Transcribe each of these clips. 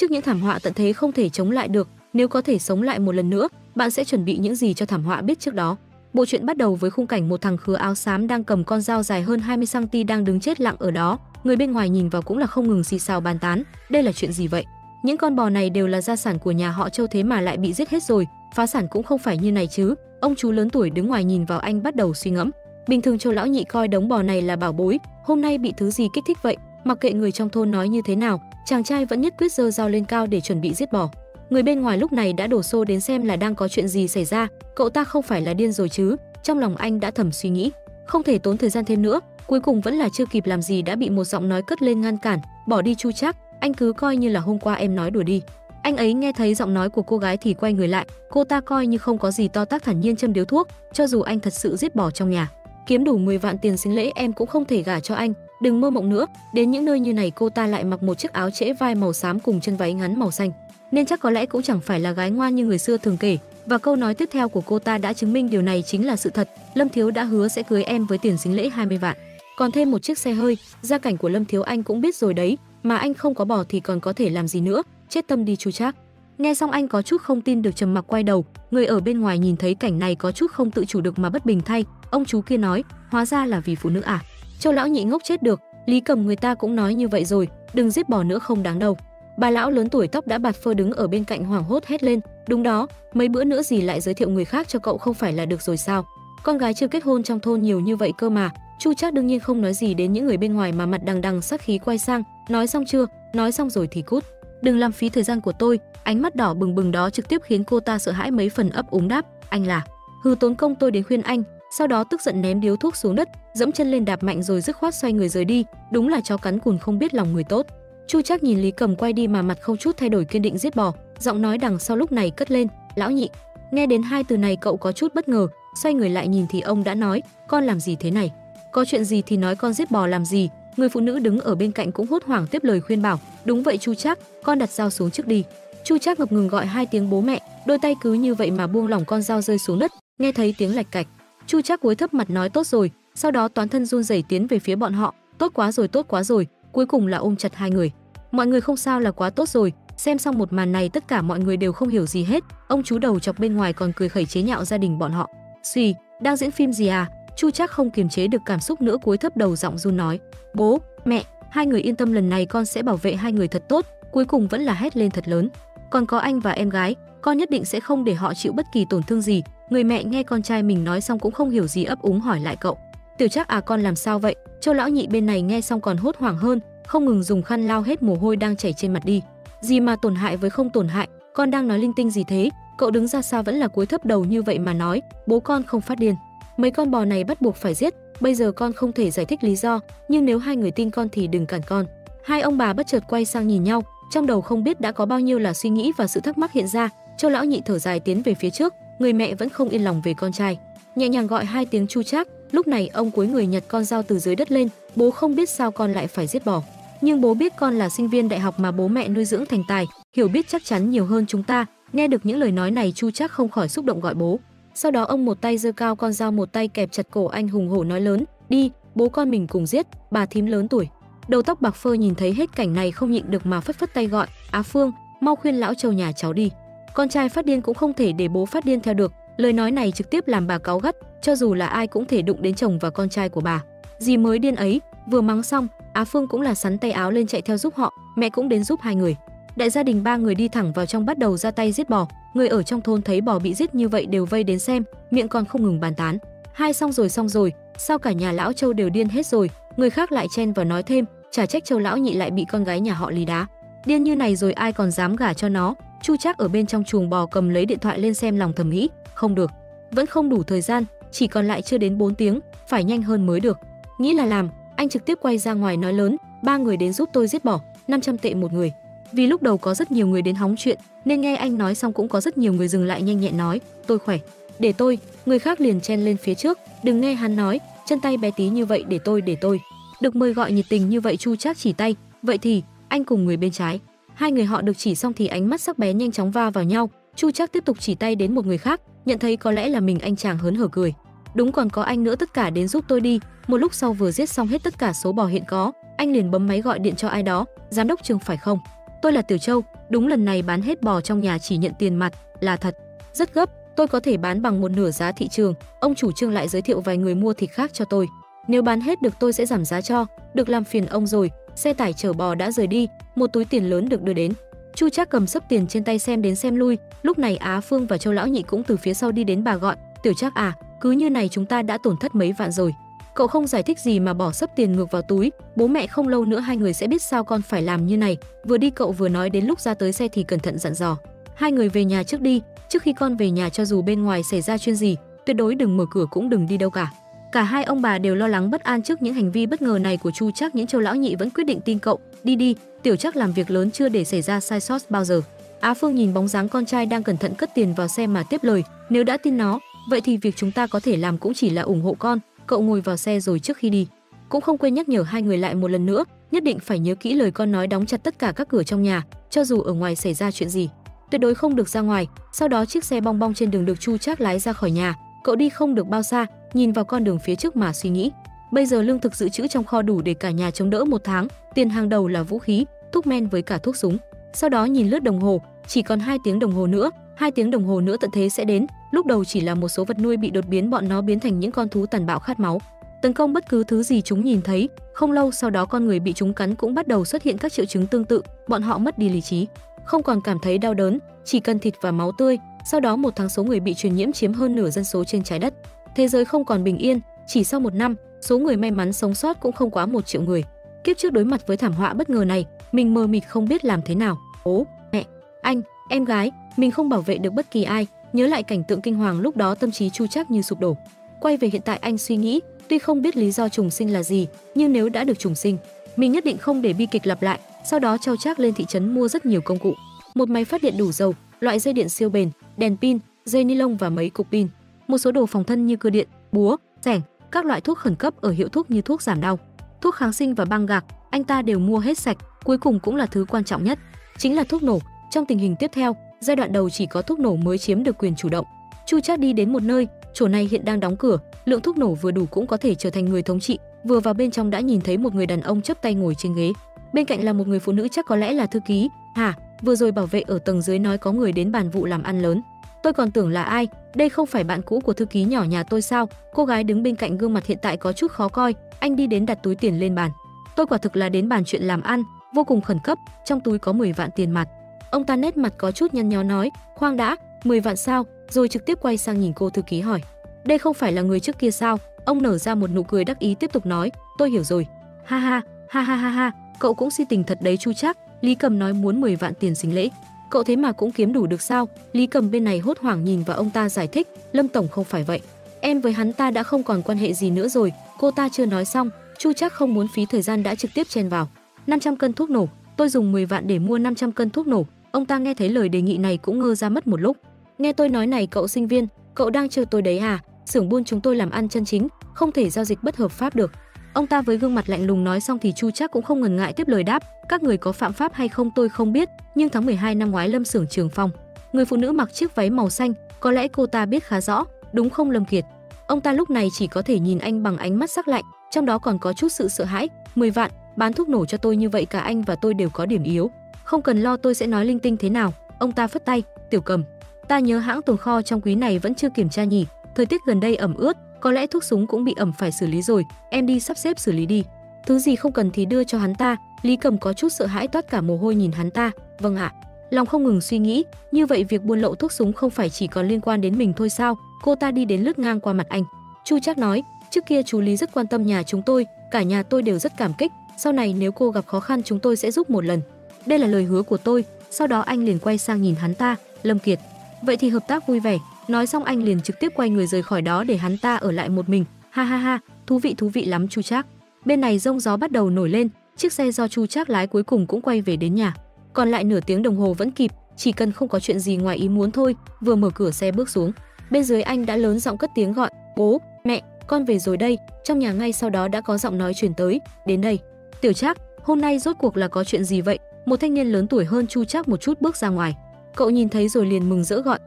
Trước những thảm họa tận thế không thể chống lại được, nếu có thể sống lại một lần nữa, bạn sẽ chuẩn bị những gì cho thảm họa biết trước đó? Bộ truyện bắt đầu với khung cảnh một thằng khứa áo xám đang cầm con dao dài hơn 20 cm đang đứng chết lặng ở đó. Người bên ngoài nhìn vào cũng là không ngừng xì xào bàn tán, đây là chuyện gì vậy? Những con bò này đều là gia sản của nhà họ Châu, thế mà lại bị giết hết rồi, phá sản cũng không phải như này chứ. Ông chú lớn tuổi đứng ngoài nhìn vào, anh bắt đầu suy ngẫm. Bình thường Châu lão nhị coi đống bò này là bảo bối, hôm nay bị thứ gì kích thích vậy? Mặc kệ người trong thôn nói như thế nào, chàng trai vẫn nhất quyết giơ dao lên cao để chuẩn bị giết bò. Người bên ngoài lúc này đã đổ xô đến xem là đang có chuyện gì xảy ra, cậu ta không phải là điên rồi chứ? Trong lòng anh đã thầm suy nghĩ. Không thể tốn thời gian thêm nữa, cuối cùng vẫn là chưa kịp làm gì đã bị một giọng nói cất lên ngăn cản. Bỏ đi Chu Trác, anh cứ coi như là hôm qua em nói đùa đi. Anh ấy nghe thấy giọng nói của cô gái thì quay người lại, cô ta coi như không có gì to tát thản nhiên châm điếu thuốc. Cho dù anh thật sự giết bò trong nhà, kiếm đủ 10 vạn tiền sính lễ em cũng không thể gả cho anh, đừng mơ mộng nữa. Đến những nơi như này cô ta lại mặc một chiếc áo trễ vai màu xám cùng chân váy ngắn màu xanh, nên chắc có lẽ cũng chẳng phải là gái ngoan như người xưa thường kể. Và câu nói tiếp theo của cô ta đã chứng minh điều này chính là sự thật. Lâm Thiếu đã hứa sẽ cưới em với tiền sính lễ 20 vạn, còn thêm một chiếc xe hơi. Gia cảnh của Lâm Thiếu anh cũng biết rồi đấy, mà anh không có bò thì còn có thể làm gì nữa, chết tâm đi Chu Trác. Nghe xong anh có chút không tin được, trầm mặc quay đầu. Người ở bên ngoài nhìn thấy cảnh này có chút không tự chủ được mà bất bình thay. Ông chú kia nói, hóa ra là vì phụ nữ à? Châu lão nhị ngốc chết được, Lý Cầm người ta cũng nói như vậy rồi, đừng giết bò nữa không đáng đâu. Bà lão lớn tuổi tóc đã bạc phơ đứng ở bên cạnh hoảng hốt hét lên, đúng đó, mấy bữa nữa gì lại giới thiệu người khác cho cậu không phải là được rồi sao? Con gái chưa kết hôn trong thôn nhiều như vậy cơ mà. Chu Trác đương nhiên không nói gì đến những người bên ngoài mà mặt đằng đằng sát khí quay sang, nói xong chưa? Nói xong rồi thì cút, đừng làm phí thời gian của tôi. Ánh mắt đỏ bừng bừng đó trực tiếp khiến cô ta sợ hãi mấy phần, ấp úng đáp, anh là? Hừ, tốn công tôi đến khuyên anh. Sau đó tức giận ném điếu thuốc xuống đất, dẫm chân lên đạp mạnh rồi dứt khoát xoay người rời đi, đúng là chó cắn cùn không biết lòng người tốt. Chu Trác nhìn Lý Cầm quay đi mà mặt không chút thay đổi kiên định giết bò. Giọng nói đằng sau lúc này cất lên, lão nhị. Nghe đến hai từ này cậu có chút bất ngờ, xoay người lại nhìn thì ông đã nói, con làm gì thế này? Có chuyện gì thì nói, con giết bò làm gì? Người phụ nữ đứng ở bên cạnh cũng hốt hoảng tiếp lời khuyên bảo, đúng vậy Chu Trác, con đặt dao xuống trước đi. Chu Trác ngập ngừng gọi hai tiếng bố mẹ, đôi tay cứ như vậy mà buông lỏng, con dao rơi xuống đất, nghe thấy tiếng lạch cạch. Chu Trác cúi thấp mặt nói tốt rồi, sau đó toán thân run rẩy tiến về phía bọn họ, tốt quá rồi, tốt quá rồi, cuối cùng là ôm chặt hai người. Mọi người không sao là quá tốt rồi. Xem xong một màn này tất cả mọi người đều không hiểu gì hết, ông chú đầu chọc bên ngoài còn cười khẩy chế nhạo gia đình bọn họ. Xì, đang diễn phim gì à? Chu Trác không kiềm chế được cảm xúc nữa, cúi thấp đầu giọng run nói, bố, mẹ, hai người yên tâm, lần này con sẽ bảo vệ hai người thật tốt. Cuối cùng vẫn là hét lên thật lớn, còn có anh và em gái, con nhất định sẽ không để họ chịu bất kỳ tổn thương gì. Người mẹ nghe con trai mình nói xong cũng không hiểu gì, ấp úng hỏi lại cậu, Tiểu Trác à, con làm sao vậy? Châu lão nhị bên này nghe xong còn hốt hoảng hơn, không ngừng dùng khăn lau hết mồ hôi đang chảy trên mặt đi. Gì mà tổn hại với không tổn hại, con đang nói linh tinh gì thế? Cậu đứng ra xa vẫn là cúi thấp đầu như vậy mà nói, bố con không phát điên, mấy con bò này bắt buộc phải giết, bây giờ con không thể giải thích lý do, nhưng nếu hai người tin con thì đừng cản con. Hai ông bà bất chợt quay sang nhìn nhau, trong đầu không biết đã có bao nhiêu là suy nghĩ và sự thắc mắc hiện ra. Châu lão nhị thở dài tiến về phía trước, người mẹ vẫn không yên lòng về con trai, nhẹ nhàng gọi hai tiếng Chu Trác. Lúc này ông cúi người nhặt con dao từ dưới đất lên, bố không biết sao con lại phải giết bò, nhưng bố biết con là sinh viên đại học mà bố mẹ nuôi dưỡng thành tài, hiểu biết chắc chắn nhiều hơn chúng ta. Nghe được những lời nói này Chu Trác không khỏi xúc động gọi bố, sau đó ông một tay giơ cao con dao, một tay kẹp chặt cổ anh, hùng hổ nói lớn, đi, bố con mình cùng giết. Bà thím lớn tuổi đầu tóc bạc phơ nhìn thấy hết cảnh này không nhịn được mà phất phất tay gọi, Á Phương, mau khuyên lão Châu nhà cháu đi, con trai phát điên cũng không thể để bố phát điên theo được. Lời nói này trực tiếp làm bà cáu gắt, cho dù là ai cũng thể đụng đến chồng và con trai của bà. Gì mới điên ấy? Vừa mắng xong, Á Phương cũng là xắn tay áo lên chạy theo giúp họ, mẹ cũng đến giúp hai người. Đại gia đình ba người đi thẳng vào trong bắt đầu ra tay giết bò. Người ở trong thôn thấy bò bị giết như vậy đều vây đến xem, miệng còn không ngừng bàn tán. Hai, xong rồi, sao cả nhà lão Châu đều điên hết rồi? Người khác lại chen vào nói thêm, chả trách Châu lão nhị lại bị con gái nhà họ Lý đá. Điên như này rồi ai còn dám gả cho nó? Chu Trác ở bên trong chuồng bò cầm lấy điện thoại lên xem, lòng thầm nghĩ, không được, vẫn không đủ thời gian, chỉ còn lại chưa đến 4 tiếng, phải nhanh hơn mới được. Nghĩ là làm, anh trực tiếp quay ra ngoài nói lớn, ba người đến giúp tôi giết bò, 500 tệ một người. Vì lúc đầu có rất nhiều người đến hóng chuyện, nên nghe anh nói xong cũng có rất nhiều người dừng lại nhanh nhẹn nói, tôi khỏe, để tôi. Người khác liền chen lên phía trước, đừng nghe hắn nói, chân tay bé tí như vậy, để tôi. Được mời gọi nhiệt tình như vậy Chu Trác chỉ tay, vậy thì, anh cùng người bên trái. Hai người họ được chỉ xong thì ánh mắt sắc bé nhanh chóng va vào nhau. Chu Trác tiếp tục chỉ tay đến một người khác, nhận thấy có lẽ là mình, anh chàng hớn hở cười, đúng, còn có anh nữa, tất cả đến giúp tôi đi. Một lúc sau vừa giết xong hết tất cả số bò hiện có, anh liền bấm máy gọi điện cho ai đó, giám đốc trường phải không? Tôi là Tiểu Châu, Đúng lần này bán hết bò trong nhà chỉ nhận tiền mặt, là thật. Rất gấp, tôi có thể bán bằng một nửa giá thị trường. Ông chủ Trương lại giới thiệu vài người mua thịt khác cho tôi. Nếu bán hết được tôi sẽ giảm giá cho. Được, làm phiền ông rồi. Xe tải chở bò đã rời đi, một túi tiền lớn được đưa đến. Chu Trác cầm xấp tiền trên tay xem đến xem lui. Lúc này Á Phương và Châu lão nhị cũng từ phía sau đi đến, bà gọi: Tiểu Trác à, cứ như này chúng ta đã tổn thất mấy vạn rồi. Cậu không giải thích gì mà bỏ xấp tiền ngược vào túi. Bố mẹ không lâu nữa hai người sẽ biết sao con phải làm như này. Vừa đi cậu vừa nói, đến lúc ra tới xe thì cẩn thận dặn dò. Hai người về nhà trước đi. Trước khi con về nhà, cho dù bên ngoài xảy ra chuyện gì, tuyệt đối đừng mở cửa cũng đừng đi đâu cả. Cả hai ông bà đều lo lắng bất an trước những hành vi bất ngờ này của Chu Trác, nhưng Châu lão nhị vẫn quyết định tin cậu. Đi, Tiểu Trác làm việc lớn chưa để xảy ra sai sót bao giờ. Á Phương nhìn bóng dáng con trai đang cẩn thận cất tiền vào xe mà tiếp lời: Nếu đã tin nó, vậy thì việc chúng ta có thể làm cũng chỉ là ủng hộ con. Cậu ngồi vào xe rồi trước khi đi cũng không quên nhắc nhở hai người lại một lần nữa, nhất định phải nhớ kỹ lời con nói, đóng chặt tất cả các cửa trong nhà, cho dù ở ngoài xảy ra chuyện gì, tuyệt đối không được ra ngoài. Sau đó chiếc xe bong bong trên đường được Chu Trác lái ra khỏi nhà. Cậu đi không được bao xa, nhìn vào con đường phía trước mà suy nghĩ. Bây giờ lương thực dự trữ trong kho đủ để cả nhà chống đỡ một tháng, tiền hàng đầu là vũ khí, thuốc men với cả thuốc súng. Sau đó nhìn lướt đồng hồ, chỉ còn 2 tiếng đồng hồ nữa, 2 tiếng đồng hồ nữa tận thế sẽ đến. Lúc đầu chỉ là một số vật nuôi bị đột biến, bọn nó biến thành những con thú tàn bạo khát máu, tấn công bất cứ thứ gì chúng nhìn thấy. Không lâu sau đó con người bị chúng cắn cũng bắt đầu xuất hiện các triệu chứng tương tự, bọn họ mất đi lý trí, không còn cảm thấy đau đớn, chỉ cần thịt và máu tươi. Sau đó 1 tháng, số người bị truyền nhiễm chiếm hơn nửa dân số trên trái đất. Thế giới không còn bình yên, chỉ sau 1 năm, số người may mắn sống sót cũng không quá 1 triệu người. Kiếp trước đối mặt với thảm họa bất ngờ này, mình mờ mịt không biết làm thế nào. Bố, mẹ, anh, em gái, mình không bảo vệ được bất kỳ ai. Nhớ lại cảnh tượng kinh hoàng lúc đó, tâm trí Chu Trác như sụp đổ. Quay về hiện tại, anh suy nghĩ, tuy không biết lý do trùng sinh là gì, nhưng nếu đã được trùng sinh, mình nhất định không để bi kịch lặp lại. Sau đó Châu Trác lên thị trấn mua rất nhiều công cụ, một máy phát điện đủ dầu, loại dây điện siêu bền, đèn pin, dây ni lông và mấy cục pin, một số đồ phòng thân như cưa điện, búa, xẻng, các loại thuốc khẩn cấp ở hiệu thuốc như thuốc giảm đau, thuốc kháng sinh và băng gạc, anh ta đều mua hết sạch. Cuối cùng cũng là thứ quan trọng nhất, chính là thuốc nổ. Trong tình hình tiếp theo, giai đoạn đầu chỉ có thuốc nổ mới chiếm được quyền chủ động. Chu Trác đi đến một nơi, chỗ này hiện đang đóng cửa, lượng thuốc nổ vừa đủ cũng có thể trở thành người thống trị. Vừa vào bên trong đã nhìn thấy một người đàn ông chắp tay ngồi trên ghế, bên cạnh là một người phụ nữ, chắc có lẽ là thư ký. Hả, vừa rồi bảo vệ ở tầng dưới nói có người đến bàn vụ làm ăn lớn, tôi còn tưởng là ai. Đây không phải bạn cũ của thư ký nhỏ nhà tôi sao? Cô gái đứng bên cạnh gương mặt hiện tại có chút khó coi. Anh đi đến đặt túi tiền lên bàn. Tôi quả thực là đến bàn chuyện làm ăn vô cùng khẩn cấp, trong túi có 10 vạn tiền mặt. Ông ta nét mặt có chút nhăn nhó nói: Khoan đã, 10 vạn sao? Rồi trực tiếp quay sang nhìn cô thư ký hỏi: Đây không phải là người trước kia sao? Ông nở ra một nụ cười đắc ý tiếp tục nói: Tôi hiểu rồi. Ha ha, ha ha ha ha, cậu cũng si tình thật đấy Chu Trác. Lý Cầm nói muốn 10 vạn tiền sính lễ, cậu thế mà cũng kiếm đủ được sao? Lý Cầm bên này hốt hoảng nhìn vào ông ta giải thích: Lâm tổng không phải vậy, em với hắn ta đã không còn quan hệ gì nữa rồi. Cô ta chưa nói xong, Chu Trác không muốn phí thời gian đã trực tiếp chen vào: 500 cân thuốc nổ, tôi dùng 10 vạn để mua 500 cân thuốc nổ. Ông ta nghe thấy lời đề nghị này cũng ngơ ra mất một lúc. Nghe tôi nói này, cậu sinh viên, cậu đang chơi tôi đấy à? Xưởng buôn chúng tôi làm ăn chân chính, không thể giao dịch bất hợp pháp được. Ông ta với gương mặt lạnh lùng nói xong thì Chu Trác cũng không ngần ngại tiếp lời đáp: Các người có phạm pháp hay không tôi không biết, nhưng tháng 12 năm ngoái Lâm xưởng Trường Phong, người phụ nữ mặc chiếc váy màu xanh, có lẽ cô ta biết khá rõ, đúng không Lâm Kiệt? Ông ta lúc này chỉ có thể nhìn anh bằng ánh mắt sắc lạnh, trong đó còn có chút sự sợ hãi. 10 vạn, bán thuốc nổ cho tôi như vậy, cả anh và tôi đều có điểm yếu. Không cần lo, tôi sẽ nói linh tinh thế nào. Ông ta phất tay: Tiểu Cầm, ta nhớ hãng tồn kho trong quý này vẫn chưa kiểm tra nhỉ, thời tiết gần đây ẩm ướt, có lẽ thuốc súng cũng bị ẩm phải xử lý rồi, em đi sắp xếp xử lý đi, thứ gì không cần thì đưa cho hắn ta. Lý Cầm có chút sợ hãi toát cả mồ hôi nhìn hắn ta. Vâng ạ. Lòng không ngừng suy nghĩ, như vậy việc buôn lậu thuốc súng không phải chỉ còn liên quan đến mình thôi sao? Cô ta đi đến lướt ngang qua mặt anh. Chu Trác nói: Trước kia chú Lý rất quan tâm nhà chúng tôi, cả nhà tôi đều rất cảm kích, sau này nếu cô gặp khó khăn chúng tôi sẽ giúp một lần, đây là lời hứa của tôi. Sau đó anh liền quay sang nhìn hắn ta: Lâm Kiệt, vậy thì hợp tác vui vẻ. Nói xong anh liền trực tiếp quay người rời khỏi đó, để hắn ta ở lại một mình. Ha ha ha, thú vị lắm Chu Trác. Bên này rông gió bắt đầu nổi lên, chiếc xe do Chu Trác lái cuối cùng cũng quay về đến nhà. Còn lại nửa tiếng đồng hồ vẫn kịp, chỉ cần không có chuyện gì ngoài ý muốn thôi. Vừa mở cửa xe bước xuống, bên dưới anh đã lớn giọng cất tiếng gọi: Bố, mẹ, con về rồi đây. Trong nhà ngay sau đó đã có giọng nói truyền tới: Đến đây. Tiểu Trác, hôm nay rốt cuộc là có chuyện gì vậy? Một thanh niên lớn tuổi hơn Chu Trác một chút bước ra ngoài. Cậu nhìn thấy rồi liền mừng rỡ gọi: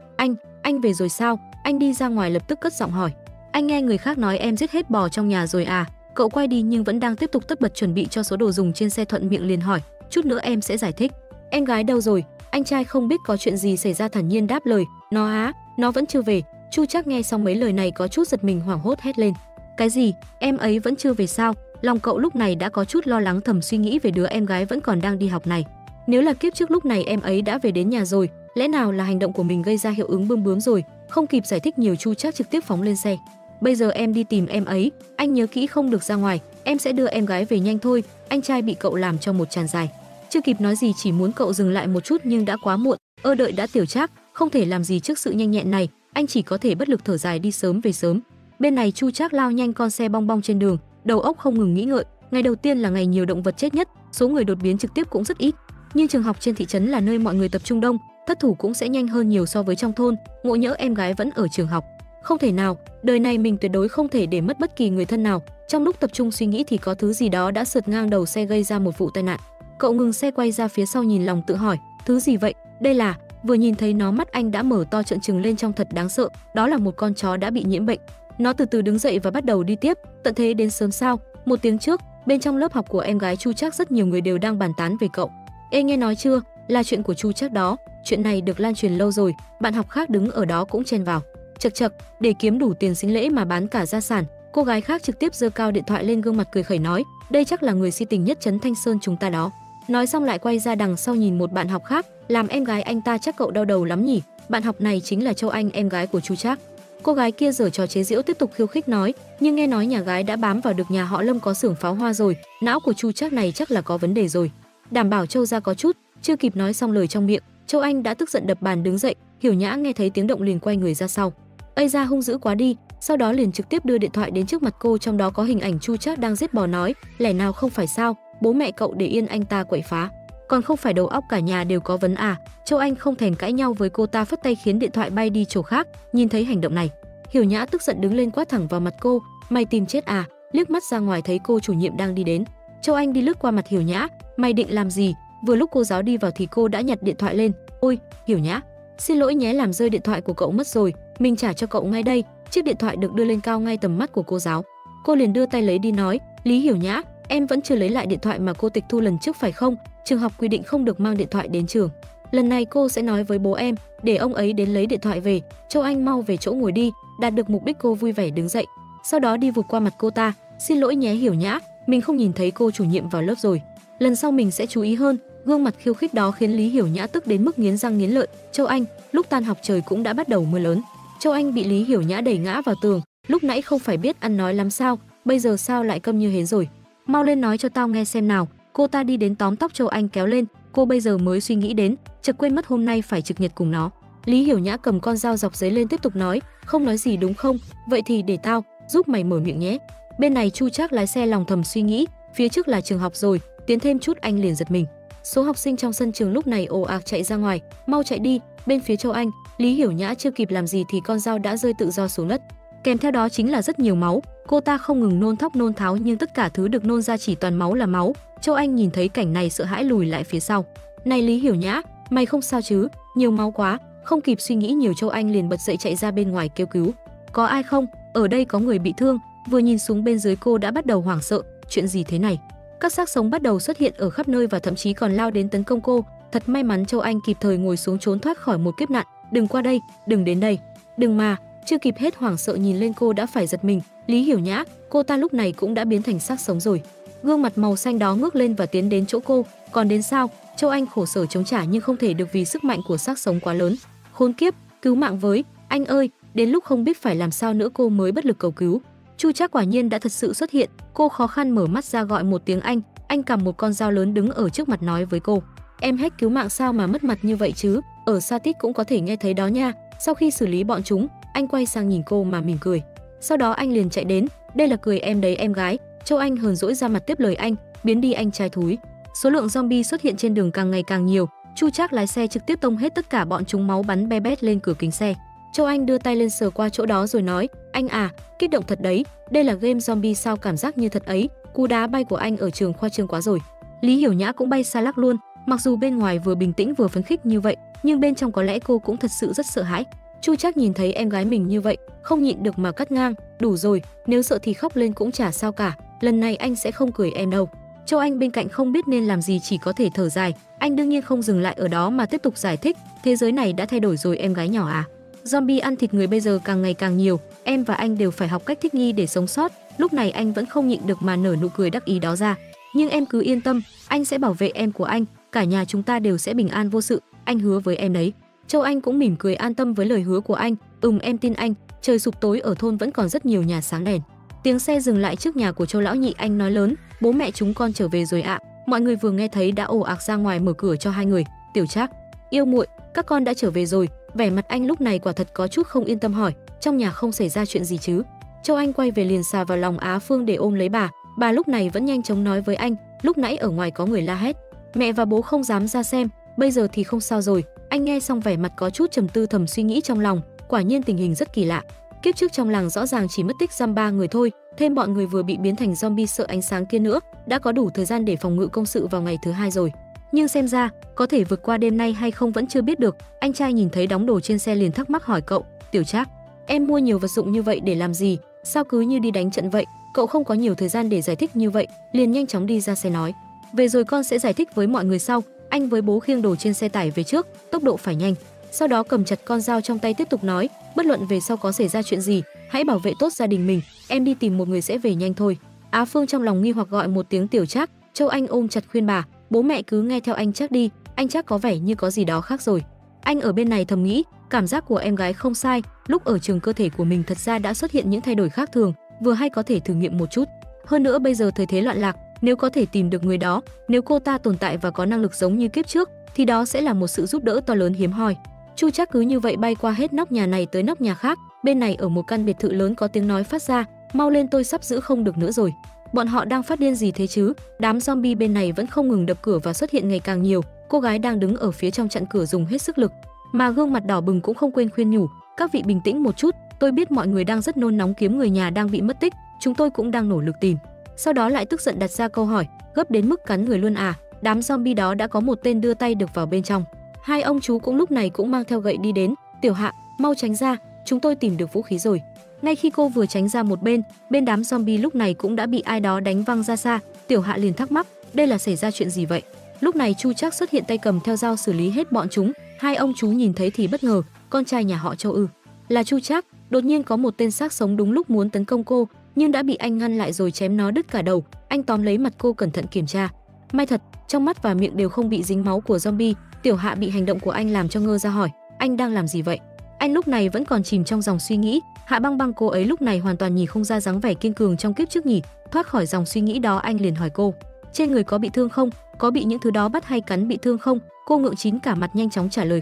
Anh về rồi sao? Anh đi ra ngoài lập tức cất giọng hỏi: Anh nghe người khác nói em giết hết bò trong nhà rồi à? Cậu quay đi nhưng vẫn đang tiếp tục tất bật chuẩn bị cho số đồ dùng trên xe, thuận miệng liền hỏi: Chút nữa em sẽ giải thích. Em gái đâu rồi? Anh trai không biết có chuyện gì xảy ra thản nhiên đáp lời, nó á, nó vẫn chưa về. Chu Trác nghe xong mấy lời này có chút giật mình, hoảng hốt hét lên. Cái gì, em ấy vẫn chưa về sao? Lòng cậu lúc này đã có chút lo lắng, thầm suy nghĩ về đứa em gái vẫn còn đang đi học này. Nếu là kiếp trước lúc này em ấy đã về đến nhà rồi, lẽ nào là hành động của mình gây ra hiệu ứng bươm bướm rồi? Không kịp giải thích nhiều, Chu Trác trực tiếp phóng lên xe. Bây giờ em đi tìm em ấy, anh nhớ kỹ không được ra ngoài, em sẽ đưa em gái về nhanh thôi. Anh trai bị cậu làm cho một tràn dài. Chưa kịp nói gì, chỉ muốn cậu dừng lại một chút nhưng đã quá muộn. Ơ đợi đã Tiểu Trác, không thể làm gì trước sự nhanh nhẹn này, anh chỉ có thể bất lực thở dài, đi sớm về sớm. Bên này Chu Trác lao nhanh con xe bong bong trên đường, đầu óc không ngừng nghĩ ngợi. Ngày đầu tiên là ngày nhiều động vật chết nhất, số người đột biến trực tiếp cũng rất ít. Nhưng trường học trên thị trấn là nơi mọi người tập trung đông, thất thủ cũng sẽ nhanh hơn nhiều so với trong thôn. Ngộ nhỡ em gái vẫn ở trường học, không thể nào, đời này mình tuyệt đối không thể để mất bất kỳ người thân nào. Trong lúc tập trung suy nghĩ thì có thứ gì đó đã sượt ngang đầu xe, gây ra một vụ tai nạn. Cậu ngừng xe quay ra phía sau nhìn, lòng tự hỏi thứ gì vậy. Đây là vừa nhìn thấy nó, mắt anh đã mở to trợn trừng lên, trông thật đáng sợ. Đó là một con chó đã bị nhiễm bệnh. Nó từ từ đứng dậy và bắt đầu đi tiếp. Tận thế đến sớm sao? Một tiếng trước, bên trong lớp học của em gái Chu Trác rất nhiều người đều đang bàn tán về cậu. Ê nghe nói chưa, là chuyện của Chu Trác đó, chuyện này được lan truyền lâu rồi. Bạn học khác đứng ở đó cũng chen vào. Chậc chậc, để kiếm đủ tiền sính lễ mà bán cả gia sản. Cô gái khác trực tiếp giơ cao điện thoại lên, gương mặt cười khẩy nói, đây chắc là người si tình nhất trấn Thanh Sơn chúng ta đó. Nói xong lại quay ra đằng sau nhìn một bạn học khác, làm em gái anh ta chắc cậu đau đầu lắm nhỉ. Bạn học này chính là Châu Anh, em gái của Chu Trác. Cô gái kia giở trò chế giễu, tiếp tục khiêu khích nói, nhưng nghe nói nhà gái đã bám vào được nhà họ Lâm có xưởng pháo hoa rồi, não của Chu Trác này chắc là có vấn đề rồi. Đảm bảo Châu ra có chút. Chưa kịp nói xong lời trong miệng, Châu Anh đã tức giận đập bàn đứng dậy. Hiểu Nhã nghe thấy tiếng động liền quay người ra sau. Ây da, hung dữ quá đi. Sau đó liền trực tiếp đưa điện thoại đến trước mặt cô, trong đó có hình ảnh Chu Trác đang giết bò, nói, lẽ nào không phải sao, bố mẹ cậu để yên anh ta quậy phá, còn không phải đầu óc cả nhà đều có vấn à? Châu Anh không thèm cãi nhau với cô ta, phất tay khiến điện thoại bay đi chỗ khác. Nhìn thấy hành động này, Hiểu Nhã tức giận đứng lên quát thẳng vào mặt cô, mày tìm chết à? Liếc mắt ra ngoài thấy cô chủ nhiệm đang đi đến. Châu Anh đi lướt qua mặt Hiểu Nhã, mày định làm gì? Vừa lúc cô giáo đi vào thì cô đã nhặt điện thoại lên. Ôi, Hiểu Nhã, xin lỗi nhé, làm rơi điện thoại của cậu mất rồi, mình trả cho cậu ngay đây. Chiếc điện thoại được đưa lên cao ngay tầm mắt của cô giáo. Cô liền đưa tay lấy đi nói, Lý Hiểu Nhã, em vẫn chưa lấy lại điện thoại mà cô tịch thu lần trước phải không? Trường học quy định không được mang điện thoại đến trường. Lần này cô sẽ nói với bố em, để ông ấy đến lấy điện thoại về. Châu Anh mau về chỗ ngồi đi. Đạt được mục đích, cô vui vẻ đứng dậy, sau đó đi vụt qua mặt cô ta. Xin lỗi nhé Hiểu Nhã, mình không nhìn thấy cô chủ nhiệm vào lớp rồi, lần sau mình sẽ chú ý hơn. Gương mặt khiêu khích đó khiến Lý Hiểu Nhã tức đến mức nghiến răng nghiến lợi. Châu Anh, lúc tan học trời cũng đã bắt đầu mưa lớn. Châu Anh bị Lý Hiểu Nhã đẩy ngã vào tường. Lúc nãy không phải biết ăn nói lắm sao, bây giờ sao lại câm như hến rồi? Mau lên nói cho tao nghe xem nào. Cô ta đi đến tóm tóc Châu Anh kéo lên. Cô bây giờ mới suy nghĩ đến, chợt quên mất hôm nay phải trực nhật cùng nó. Lý Hiểu Nhã cầm con dao dọc giấy lên tiếp tục nói, không nói gì đúng không? Vậy thì để tao giúp mày mở miệng nhé. Bên này Chu Trác lái xe lòng thầm suy nghĩ, phía trước là trường học rồi, tiến thêm chút anh liền giật mình. Số học sinh trong sân trường lúc này ồ ạt chạy ra ngoài, mau chạy đi. Bên phía Châu Anh, Lý Hiểu Nhã chưa kịp làm gì thì con dao đã rơi tự do xuống đất, kèm theo đó chính là rất nhiều máu. Cô ta không ngừng nôn thóc nôn tháo nhưng tất cả thứ được nôn ra chỉ toàn máu là máu. Châu Anh nhìn thấy cảnh này sợ hãi lùi lại phía sau. Này Lý Hiểu Nhã, mày không sao chứ? Nhiều máu quá. Không kịp suy nghĩ nhiều, Châu Anh liền bật dậy chạy ra bên ngoài kêu cứu. Có ai không? Ở đây có người bị thương. Vừa nhìn xuống bên dưới cô đã bắt đầu hoảng sợ. Chuyện gì thế này? Các xác sống bắt đầu xuất hiện ở khắp nơi và thậm chí còn lao đến tấn công cô. Thật may mắn Châu Anh kịp thời ngồi xuống trốn thoát khỏi một kiếp nạn. Đừng qua đây, đừng đến đây, đừng mà. Chưa kịp hết hoảng sợ nhìn lên cô đã phải giật mình. Lý Hiểu Nhã, cô ta lúc này cũng đã biến thành xác sống rồi. Gương mặt màu xanh đó ngước lên và tiến đến chỗ cô. Còn đến sao? Châu Anh khổ sở chống trả nhưng không thể được vì sức mạnh của xác sống quá lớn. Khốn kiếp, cứu mạng với, anh ơi. Đến lúc không biết phải làm sao nữa cô mới bất lực cầu cứu. Chu Trác quả nhiên đã thật sự xuất hiện. Cô khó khăn mở mắt ra gọi một tiếng anh. Anh cầm một con dao lớn đứng ở trước mặt nói với cô, em hết cứu mạng sao mà mất mặt như vậy chứ? Ở xa tít cũng có thể nghe thấy đó nha. Sau khi xử lý bọn chúng, anh quay sang nhìn cô mà mỉm cười. Sau đó anh liền chạy đến, đây là cười em đấy em gái. Châu Anh hờn dỗi ra mặt tiếp lời anh, biến đi anh trai thúi. Số lượng zombie xuất hiện trên đường càng ngày càng nhiều. Chu Trác lái xe trực tiếp tông hết tất cả bọn chúng, máu bắn be bét lên cửa kính xe. Châu Anh đưa tay lên sờ qua chỗ đó rồi nói, anh à, kích động thật đấy, đây là game zombie sao, cảm giác như thật ấy. Cú đá bay của anh ở trường khoa trương quá rồi. Lý Hiểu Nhã cũng bay xa lắc luôn. Mặc dù bên ngoài vừa bình tĩnh vừa phấn khích như vậy, nhưng bên trong có lẽ cô cũng thật sự rất sợ hãi. Chu Trác nhìn thấy em gái mình như vậy, không nhịn được mà cắt ngang, đủ rồi, nếu sợ thì khóc lên cũng chả sao cả, lần này anh sẽ không cười em đâu. Châu Anh bên cạnh không biết nên làm gì, chỉ có thể thở dài. Anh đương nhiên không dừng lại ở đó mà tiếp tục giải thích. Thế giới này đã thay đổi rồi em gái nhỏ à? Zombie ăn thịt người bây giờ càng ngày càng nhiều, em và anh đều phải học cách thích nghi để sống sót. Lúc này anh vẫn không nhịn được mà nở nụ cười đắc ý đó ra. Nhưng em cứ yên tâm, anh sẽ bảo vệ em của anh, cả nhà chúng ta đều sẽ bình an vô sự, anh hứa với em đấy. Châu Anh cũng mỉm cười an tâm với lời hứa của anh. Em tin anh. Trời sụp tối ở thôn vẫn còn rất nhiều nhà sáng đèn. Tiếng xe dừng lại trước nhà của Châu lão nhị, anh nói lớn, bố mẹ chúng con trở về rồi ạ. Mọi người vừa nghe thấy đã ồ ạt ra ngoài mở cửa cho hai người. Tiểu Trác, Yêu Muội, các con đã trở về rồi. Vẻ mặt anh lúc này quả thật có chút không yên tâm, hỏi trong nhà không xảy ra chuyện gì chứ? Châu Anh quay về liền xà vào lòng Á Phương để ôm lấy bà. Bà lúc này vẫn nhanh chóng nói với anh, lúc nãy ở ngoài có người la hét, mẹ và bố không dám ra xem, bây giờ thì không sao rồi. Anh nghe xong vẻ mặt có chút trầm tư, thầm suy nghĩ trong lòng, quả nhiên tình hình rất kỳ lạ. Kiếp trước trong làng rõ ràng chỉ mất tích giam 3 người thôi, thêm bọn người vừa bị biến thành zombie sợ ánh sáng kia nữa, đã có đủ thời gian để phòng ngự công sự vào ngày thứ 2 rồi. Nhưng xem ra, có thể vượt qua đêm nay hay không vẫn chưa biết được. Anh trai nhìn thấy đóng đồ trên xe liền thắc mắc hỏi cậu, Tiểu Trác, em mua nhiều vật dụng như vậy để làm gì? Sao cứ như đi đánh trận vậy? Cậu không có nhiều thời gian để giải thích như vậy, liền nhanh chóng đi ra xe nói, về rồi con sẽ giải thích với mọi người sau. Anh với bố khiêng đồ trên xe tải về trước, tốc độ phải nhanh. Sau đó cầm chặt con dao trong tay tiếp tục nói, bất luận về sau có xảy ra chuyện gì, hãy bảo vệ tốt gia đình mình, em đi tìm một người sẽ về nhanh thôi. Á Phương trong lòng nghi hoặc gọi một tiếng Tiểu Trác, Châu Anh ôm chặt khuyên bà, bố mẹ cứ nghe theo anh Trác đi, anh Trác có vẻ như có gì đó khác rồi. Anh ở bên này thầm nghĩ, cảm giác của em gái không sai, lúc ở trường cơ thể của mình thật ra đã xuất hiện những thay đổi khác thường, vừa hay có thể thử nghiệm một chút. Hơn nữa bây giờ thời thế loạn lạc, nếu có thể tìm được người đó, nếu cô ta tồn tại và có năng lực giống như kiếp trước, thì đó sẽ là một sự giúp đỡ to lớn hiếm hoi. Chu Trác cứ như vậy bay qua hết nóc nhà này tới nóc nhà khác. Bên này ở một căn biệt thự lớn có tiếng nói phát ra, mau lên, tôi sắp giữ không được nữa rồi. Bọn họ đang phát điên gì thế chứ? Đám zombie bên này vẫn không ngừng đập cửa và xuất hiện ngày càng nhiều. Cô gái đang đứng ở phía trong chặn cửa dùng hết sức lực, mà gương mặt đỏ bừng cũng không quên khuyên nhủ, các vị bình tĩnh một chút, tôi biết mọi người đang rất nôn nóng kiếm người nhà đang bị mất tích, chúng tôi cũng đang nỗ lực tìm. Sau đó lại tức giận đặt ra câu hỏi, gấp đến mức cắn người luôn à? Đám zombie đó đã có một tên đưa tay được vào bên trong. Hai ông chú cũng lúc này cũng mang theo gậy đi đến, Tiểu Hạ, mau tránh ra, chúng tôi tìm được vũ khí rồi. Ngay khi cô vừa tránh ra một bên, đám zombie lúc này cũng đã bị ai đó đánh văng ra xa. Tiểu Hạ liền thắc mắc, đây là xảy ra chuyện gì vậy? Lúc này Chu Trác xuất hiện tay cầm theo dao xử lý hết bọn chúng. Hai ông chú nhìn thấy thì bất ngờ, con trai nhà họ Châu ư? Là Chu Trác. Đột nhiên có một tên xác sống đúng lúc muốn tấn công cô, nhưng đã bị anh ngăn lại rồi chém nó đứt cả đầu. Anh tóm lấy mặt cô cẩn thận kiểm tra, may thật trong mắt và miệng đều không bị dính máu của zombie. Tiểu Hạ bị hành động của anh làm cho ngơ ra, hỏi anh đang làm gì vậy? Anh lúc này vẫn còn chìm trong dòng suy nghĩ. Hạ Băng Băng cô ấy lúc này hoàn toàn nhìn không ra dáng vẻ kiên cường trong kiếp trước nhỉ. Thoát khỏi dòng suy nghĩ đó, anh liền hỏi cô, trên người có bị thương không, có bị những thứ đó bắt hay cắn bị thương không? Cô ngượng chín cả mặt nhanh chóng trả lời,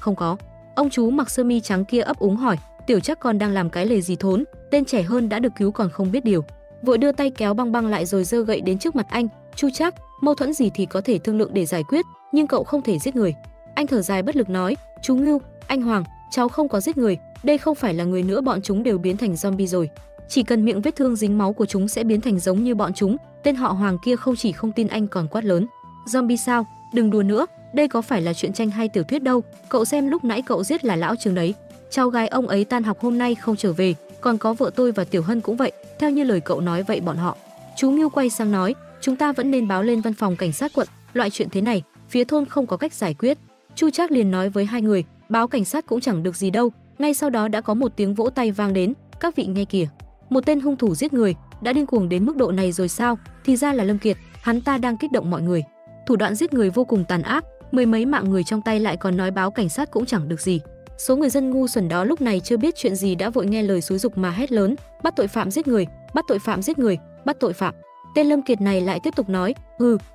không có. Ông chú mặc sơ mi trắng kia ấp úng hỏi, Tiểu Trác con đang làm cái lề gì thốn? Tên trẻ hơn đã được cứu còn không biết điều, vội đưa tay kéo Băng Băng lại rồi giơ gậy đến trước mặt anh. Chu Trác, mâu thuẫn gì thì có thể thương lượng để giải quyết, nhưng cậu không thể giết người. Anh thở dài bất lực nói, chú Ngưu, anh Hoàng, cháu không có giết người, đây không phải là người nữa, bọn chúng đều biến thành zombie rồi, chỉ cần miệng vết thương dính máu của chúng sẽ biến thành giống như bọn chúng. Tên họ Hoàng kia không chỉ không tin anh còn quát lớn, zombie sao? Đừng đùa nữa, đây có phải là chuyện tranh hay tiểu thuyết đâu, cậu xem lúc nãy cậu giết là lão Trường đấy. Cháu gái ông ấy tan học hôm nay không trở về, còn có vợ tôi và Tiểu Hân cũng vậy, theo như lời cậu nói vậy bọn họ. Chú Ngưu quay sang nói, chúng ta vẫn nên báo lên văn phòng cảnh sát quận, loại chuyện thế này phía thôn không có cách giải quyết. Chu Trác liền nói với hai người, báo cảnh sát cũng chẳng được gì đâu. Ngay sau đó đã có một tiếng vỗ tay vang đến, các vị nghe kìa, một tên hung thủ giết người đã điên cuồng đến mức độ này rồi sao? Thì ra là Lâm Kiệt, hắn ta đang kích động mọi người, thủ đoạn giết người vô cùng tàn ác, mười mấy mạng người trong tay lại còn nói báo cảnh sát cũng chẳng được gì. Số người dân ngu xuẩn đó lúc này chưa biết chuyện gì đã vội nghe lời xúi giục mà hét lớn, bắt tội phạm giết người, bắt tội phạm giết người, bắt tội phạm. Tên Lâm Kiệt này lại tiếp tục nói,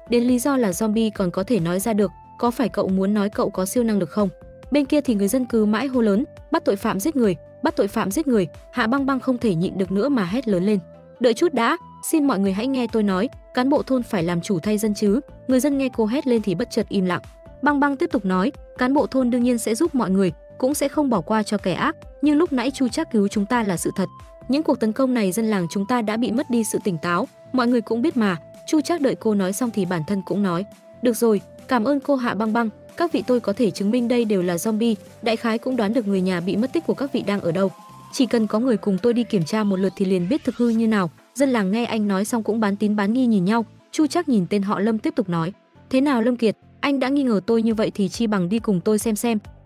đến lý do là zombie còn có thể nói ra được, có phải cậu muốn nói cậu có siêu năng lực không? Bên kia thì người dân cứ mãi hô lớn, bắt tội phạm giết người, bắt tội phạm giết người. Hạ Băng Băng không thể nhịn được nữa mà hét lớn lên, đợi chút đã, xin mọi người hãy nghe tôi nói, cán bộ thôn phải làm chủ thay dân chứ. Người dân nghe cô hét lên thì bất chợt im lặng. Băng Băng tiếp tục nói, cán bộ thôn đương nhiên sẽ giúp mọi người, cũng sẽ không bỏ qua cho kẻ ác, nhưng lúc nãy Chu Trác cứu chúng ta là sự thật, những cuộc tấn công này dân làng chúng ta đã bị mất đi sự tỉnh táo, mọi người cũng biết mà. Chu Trác đợi cô nói xong thì bản thân cũng nói, được rồi, cảm ơn cô Hạ Băng Băng, các vị tôi có thể chứng minh đây đều là zombie, đại khái cũng đoán được người nhà bị mất tích của các vị đang ở đâu, chỉ cần có người cùng tôi đi kiểm tra một lượt thì liền biết thực hư như nào. Dân làng nghe anh nói xong cũng bán tín bán nghi nhìn nhau. Chu Trác nhìn tên họ Lâm tiếp tục nói: Thế nào Lâm Kiệt, anh đã nghi ngờ tôi như vậy thì chi bằng đi cùng tôi xem,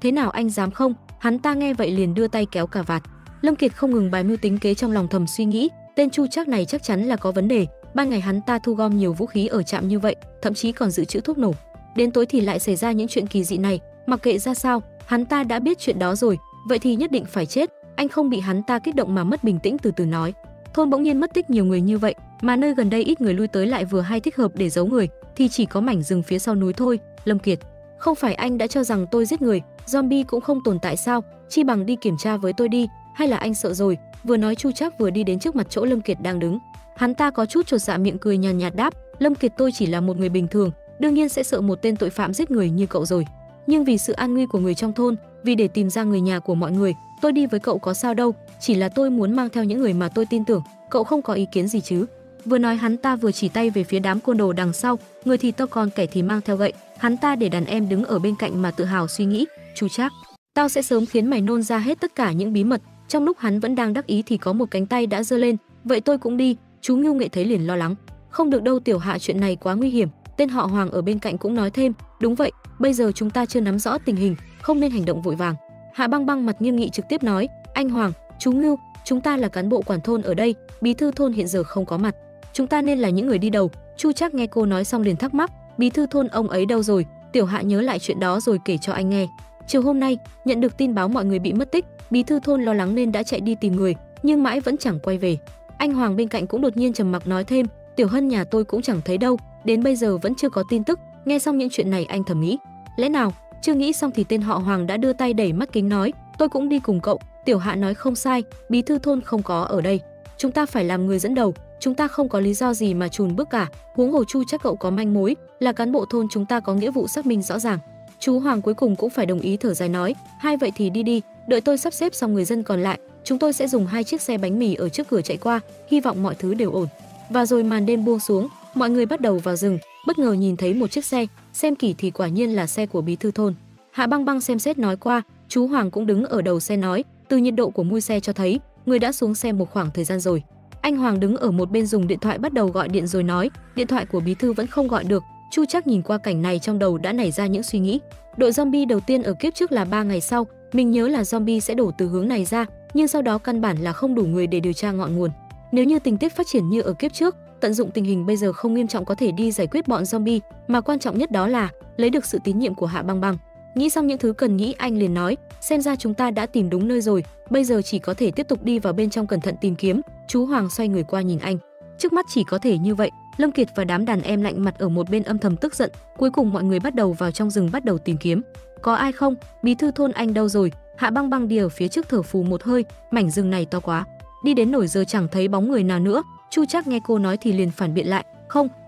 thế nào anh dám không? Hắn ta nghe vậy liền đưa tay kéo cà vạt. Lâm Kiệt không ngừng bài mưu tính kế, trong lòng thầm suy nghĩ, tên Chu Trác này chắc chắn là có vấn đề, ban ngày hắn ta thu gom nhiều vũ khí ở trạm như vậy, thậm chí còn dự trữ thuốc nổ. Đến tối thì lại xảy ra những chuyện kỳ dị này, mặc kệ ra sao, hắn ta đã biết chuyện đó rồi, vậy thì nhất định phải chết. Anh không bị hắn ta kích động mà mất bình tĩnh từ từ nói: Thôn bỗng nhiên mất tích nhiều người như vậy, mà nơi gần đây ít người lui tới lại vừa hay thích hợp để giấu người, thì chỉ có mảnh rừng phía sau núi thôi. Lâm Kiệt, không phải anh đã cho rằng tôi giết người, zombie cũng không tồn tại sao? Chi bằng đi kiểm tra với tôi đi, hay là anh sợ rồi? Vừa nói Chu Trác vừa đi đến trước mặt chỗ Lâm Kiệt đang đứng. Hắn ta có chút chột dạ, miệng cười nhàn nhạt đáp: Lâm Kiệt, tôi chỉ là một người bình thường, đương nhiên sẽ sợ một tên tội phạm giết người như cậu rồi. Nhưng vì sự an nguy của người trong thôn, vì để tìm ra người nhà của mọi người, tôi đi với cậu có sao đâu, chỉ là tôi muốn mang theo những người mà tôi tin tưởng, cậu không có ý kiến gì chứ? Vừa nói hắn ta vừa chỉ tay về phía đám côn đồ đằng sau, người thì to con, kẻ thì mang theo gậy. Hắn ta để đàn em đứng ở bên cạnh mà tự hào suy nghĩ: Chu Trác, tao sẽ sớm khiến mày nôn ra hết tất cả những bí mật. Trong lúc hắn vẫn đang đắc ý thì có một cánh tay đã giơ lên: Vậy tôi cũng đi. Chú Ngưu Nghệ thấy liền lo lắng: Không được đâu tiểu hạ, chuyện này quá nguy hiểm. Tên họ Hoàng ở bên cạnh cũng nói thêm: Đúng vậy, bây giờ chúng ta chưa nắm rõ tình hình, không nên hành động vội vàng. Hạ Băng Băng mặt nghiêm nghị trực tiếp nói: Anh Hoàng, chú Ngưu, chúng ta là cán bộ quản thôn ở đây, bí thư thôn hiện giờ không có mặt, chúng ta nên là những người đi đầu. Chu Trác nghe cô nói xong liền thắc mắc: Bí thư thôn ông ấy đâu rồi? Tiểu Hạ nhớ lại chuyện đó rồi kể cho anh nghe. Chiều hôm nay nhận được tin báo mọi người bị mất tích, bí thư thôn lo lắng nên đã chạy đi tìm người, nhưng mãi vẫn chẳng quay về. Anh Hoàng bên cạnh cũng đột nhiên trầm mặc nói thêm: Tiểu Hân nhà tôi cũng chẳng thấy đâu, đến bây giờ vẫn chưa có tin tức. Nghe xong những chuyện này anh thầm nghĩ: Lẽ nào? Chưa nghĩ xong thì tên họ Hoàng đã đưa tay đẩy mắt kính nói: Tôi cũng đi cùng cậu. Tiểu Hạ nói không sai, bí thư thôn không có ở đây, chúng ta phải làm người dẫn đầu, chúng ta không có lý do gì mà chùn bước cả. Huống hồ Chu Trác cậu có manh mối, là cán bộ thôn chúng ta có nghĩa vụ xác minh rõ ràng. Chú Hoàng cuối cùng cũng phải đồng ý, thở dài nói: Hai vậy thì đi đi, đợi tôi sắp xếp xong người dân còn lại, chúng tôi sẽ dùng 2 chiếc xe bánh mì ở trước cửa chạy qua, hy vọng mọi thứ đều ổn. Và rồi màn đêm buông xuống, mọi người bắt đầu vào rừng, bất ngờ nhìn thấy một chiếc xe, xem kỹ thì quả nhiên là xe của bí thư thôn. Hạ Băng Băng xem xét nói qua, chú Hoàng cũng đứng ở đầu xe nói: Từ nhiệt độ của mui xe cho thấy, người đã xuống xe một khoảng thời gian rồi. Anh Hoàng đứng ở một bên dùng điện thoại bắt đầu gọi điện rồi nói: Điện thoại của bí thư vẫn không gọi được. Chu Trác nhìn qua cảnh này trong đầu đã nảy ra những suy nghĩ. Đội zombie đầu tiên ở kiếp trước là 3 ngày sau, mình nhớ là zombie sẽ đổ từ hướng này ra, nhưng sau đó căn bản là không đủ người để điều tra ngọn nguồn. Nếu như tình tiết phát triển như ở kiếp trước, tận dụng tình hình bây giờ không nghiêm trọng có thể đi giải quyết bọn zombie, mà quan trọng nhất đó là lấy được sự tín nhiệm của Hạ Băng Băng. Nghĩ xong những thứ cần nghĩ, anh liền nói: Xem ra chúng ta đã tìm đúng nơi rồi, bây giờ chỉ có thể tiếp tục đi vào bên trong cẩn thận tìm kiếm. Chú Hoàng xoay người qua nhìn anh, trước mắt chỉ có thể như vậy. Lâm Kiệt và đám đàn em lạnh mặt ở một bên âm thầm tức giận. Cuối cùng mọi người bắt đầu vào trong rừng bắt đầu tìm kiếm. Có ai không? Bí thư thôn anh đâu rồi? Hạ Băng Băng đi ở phía trước thở phù một hơi, mảnh rừng này to quá, đi đến nổi giờ chẳng thấy bóng người nào nữa. Chu Trác nghe cô nói thì liền phản biện lại: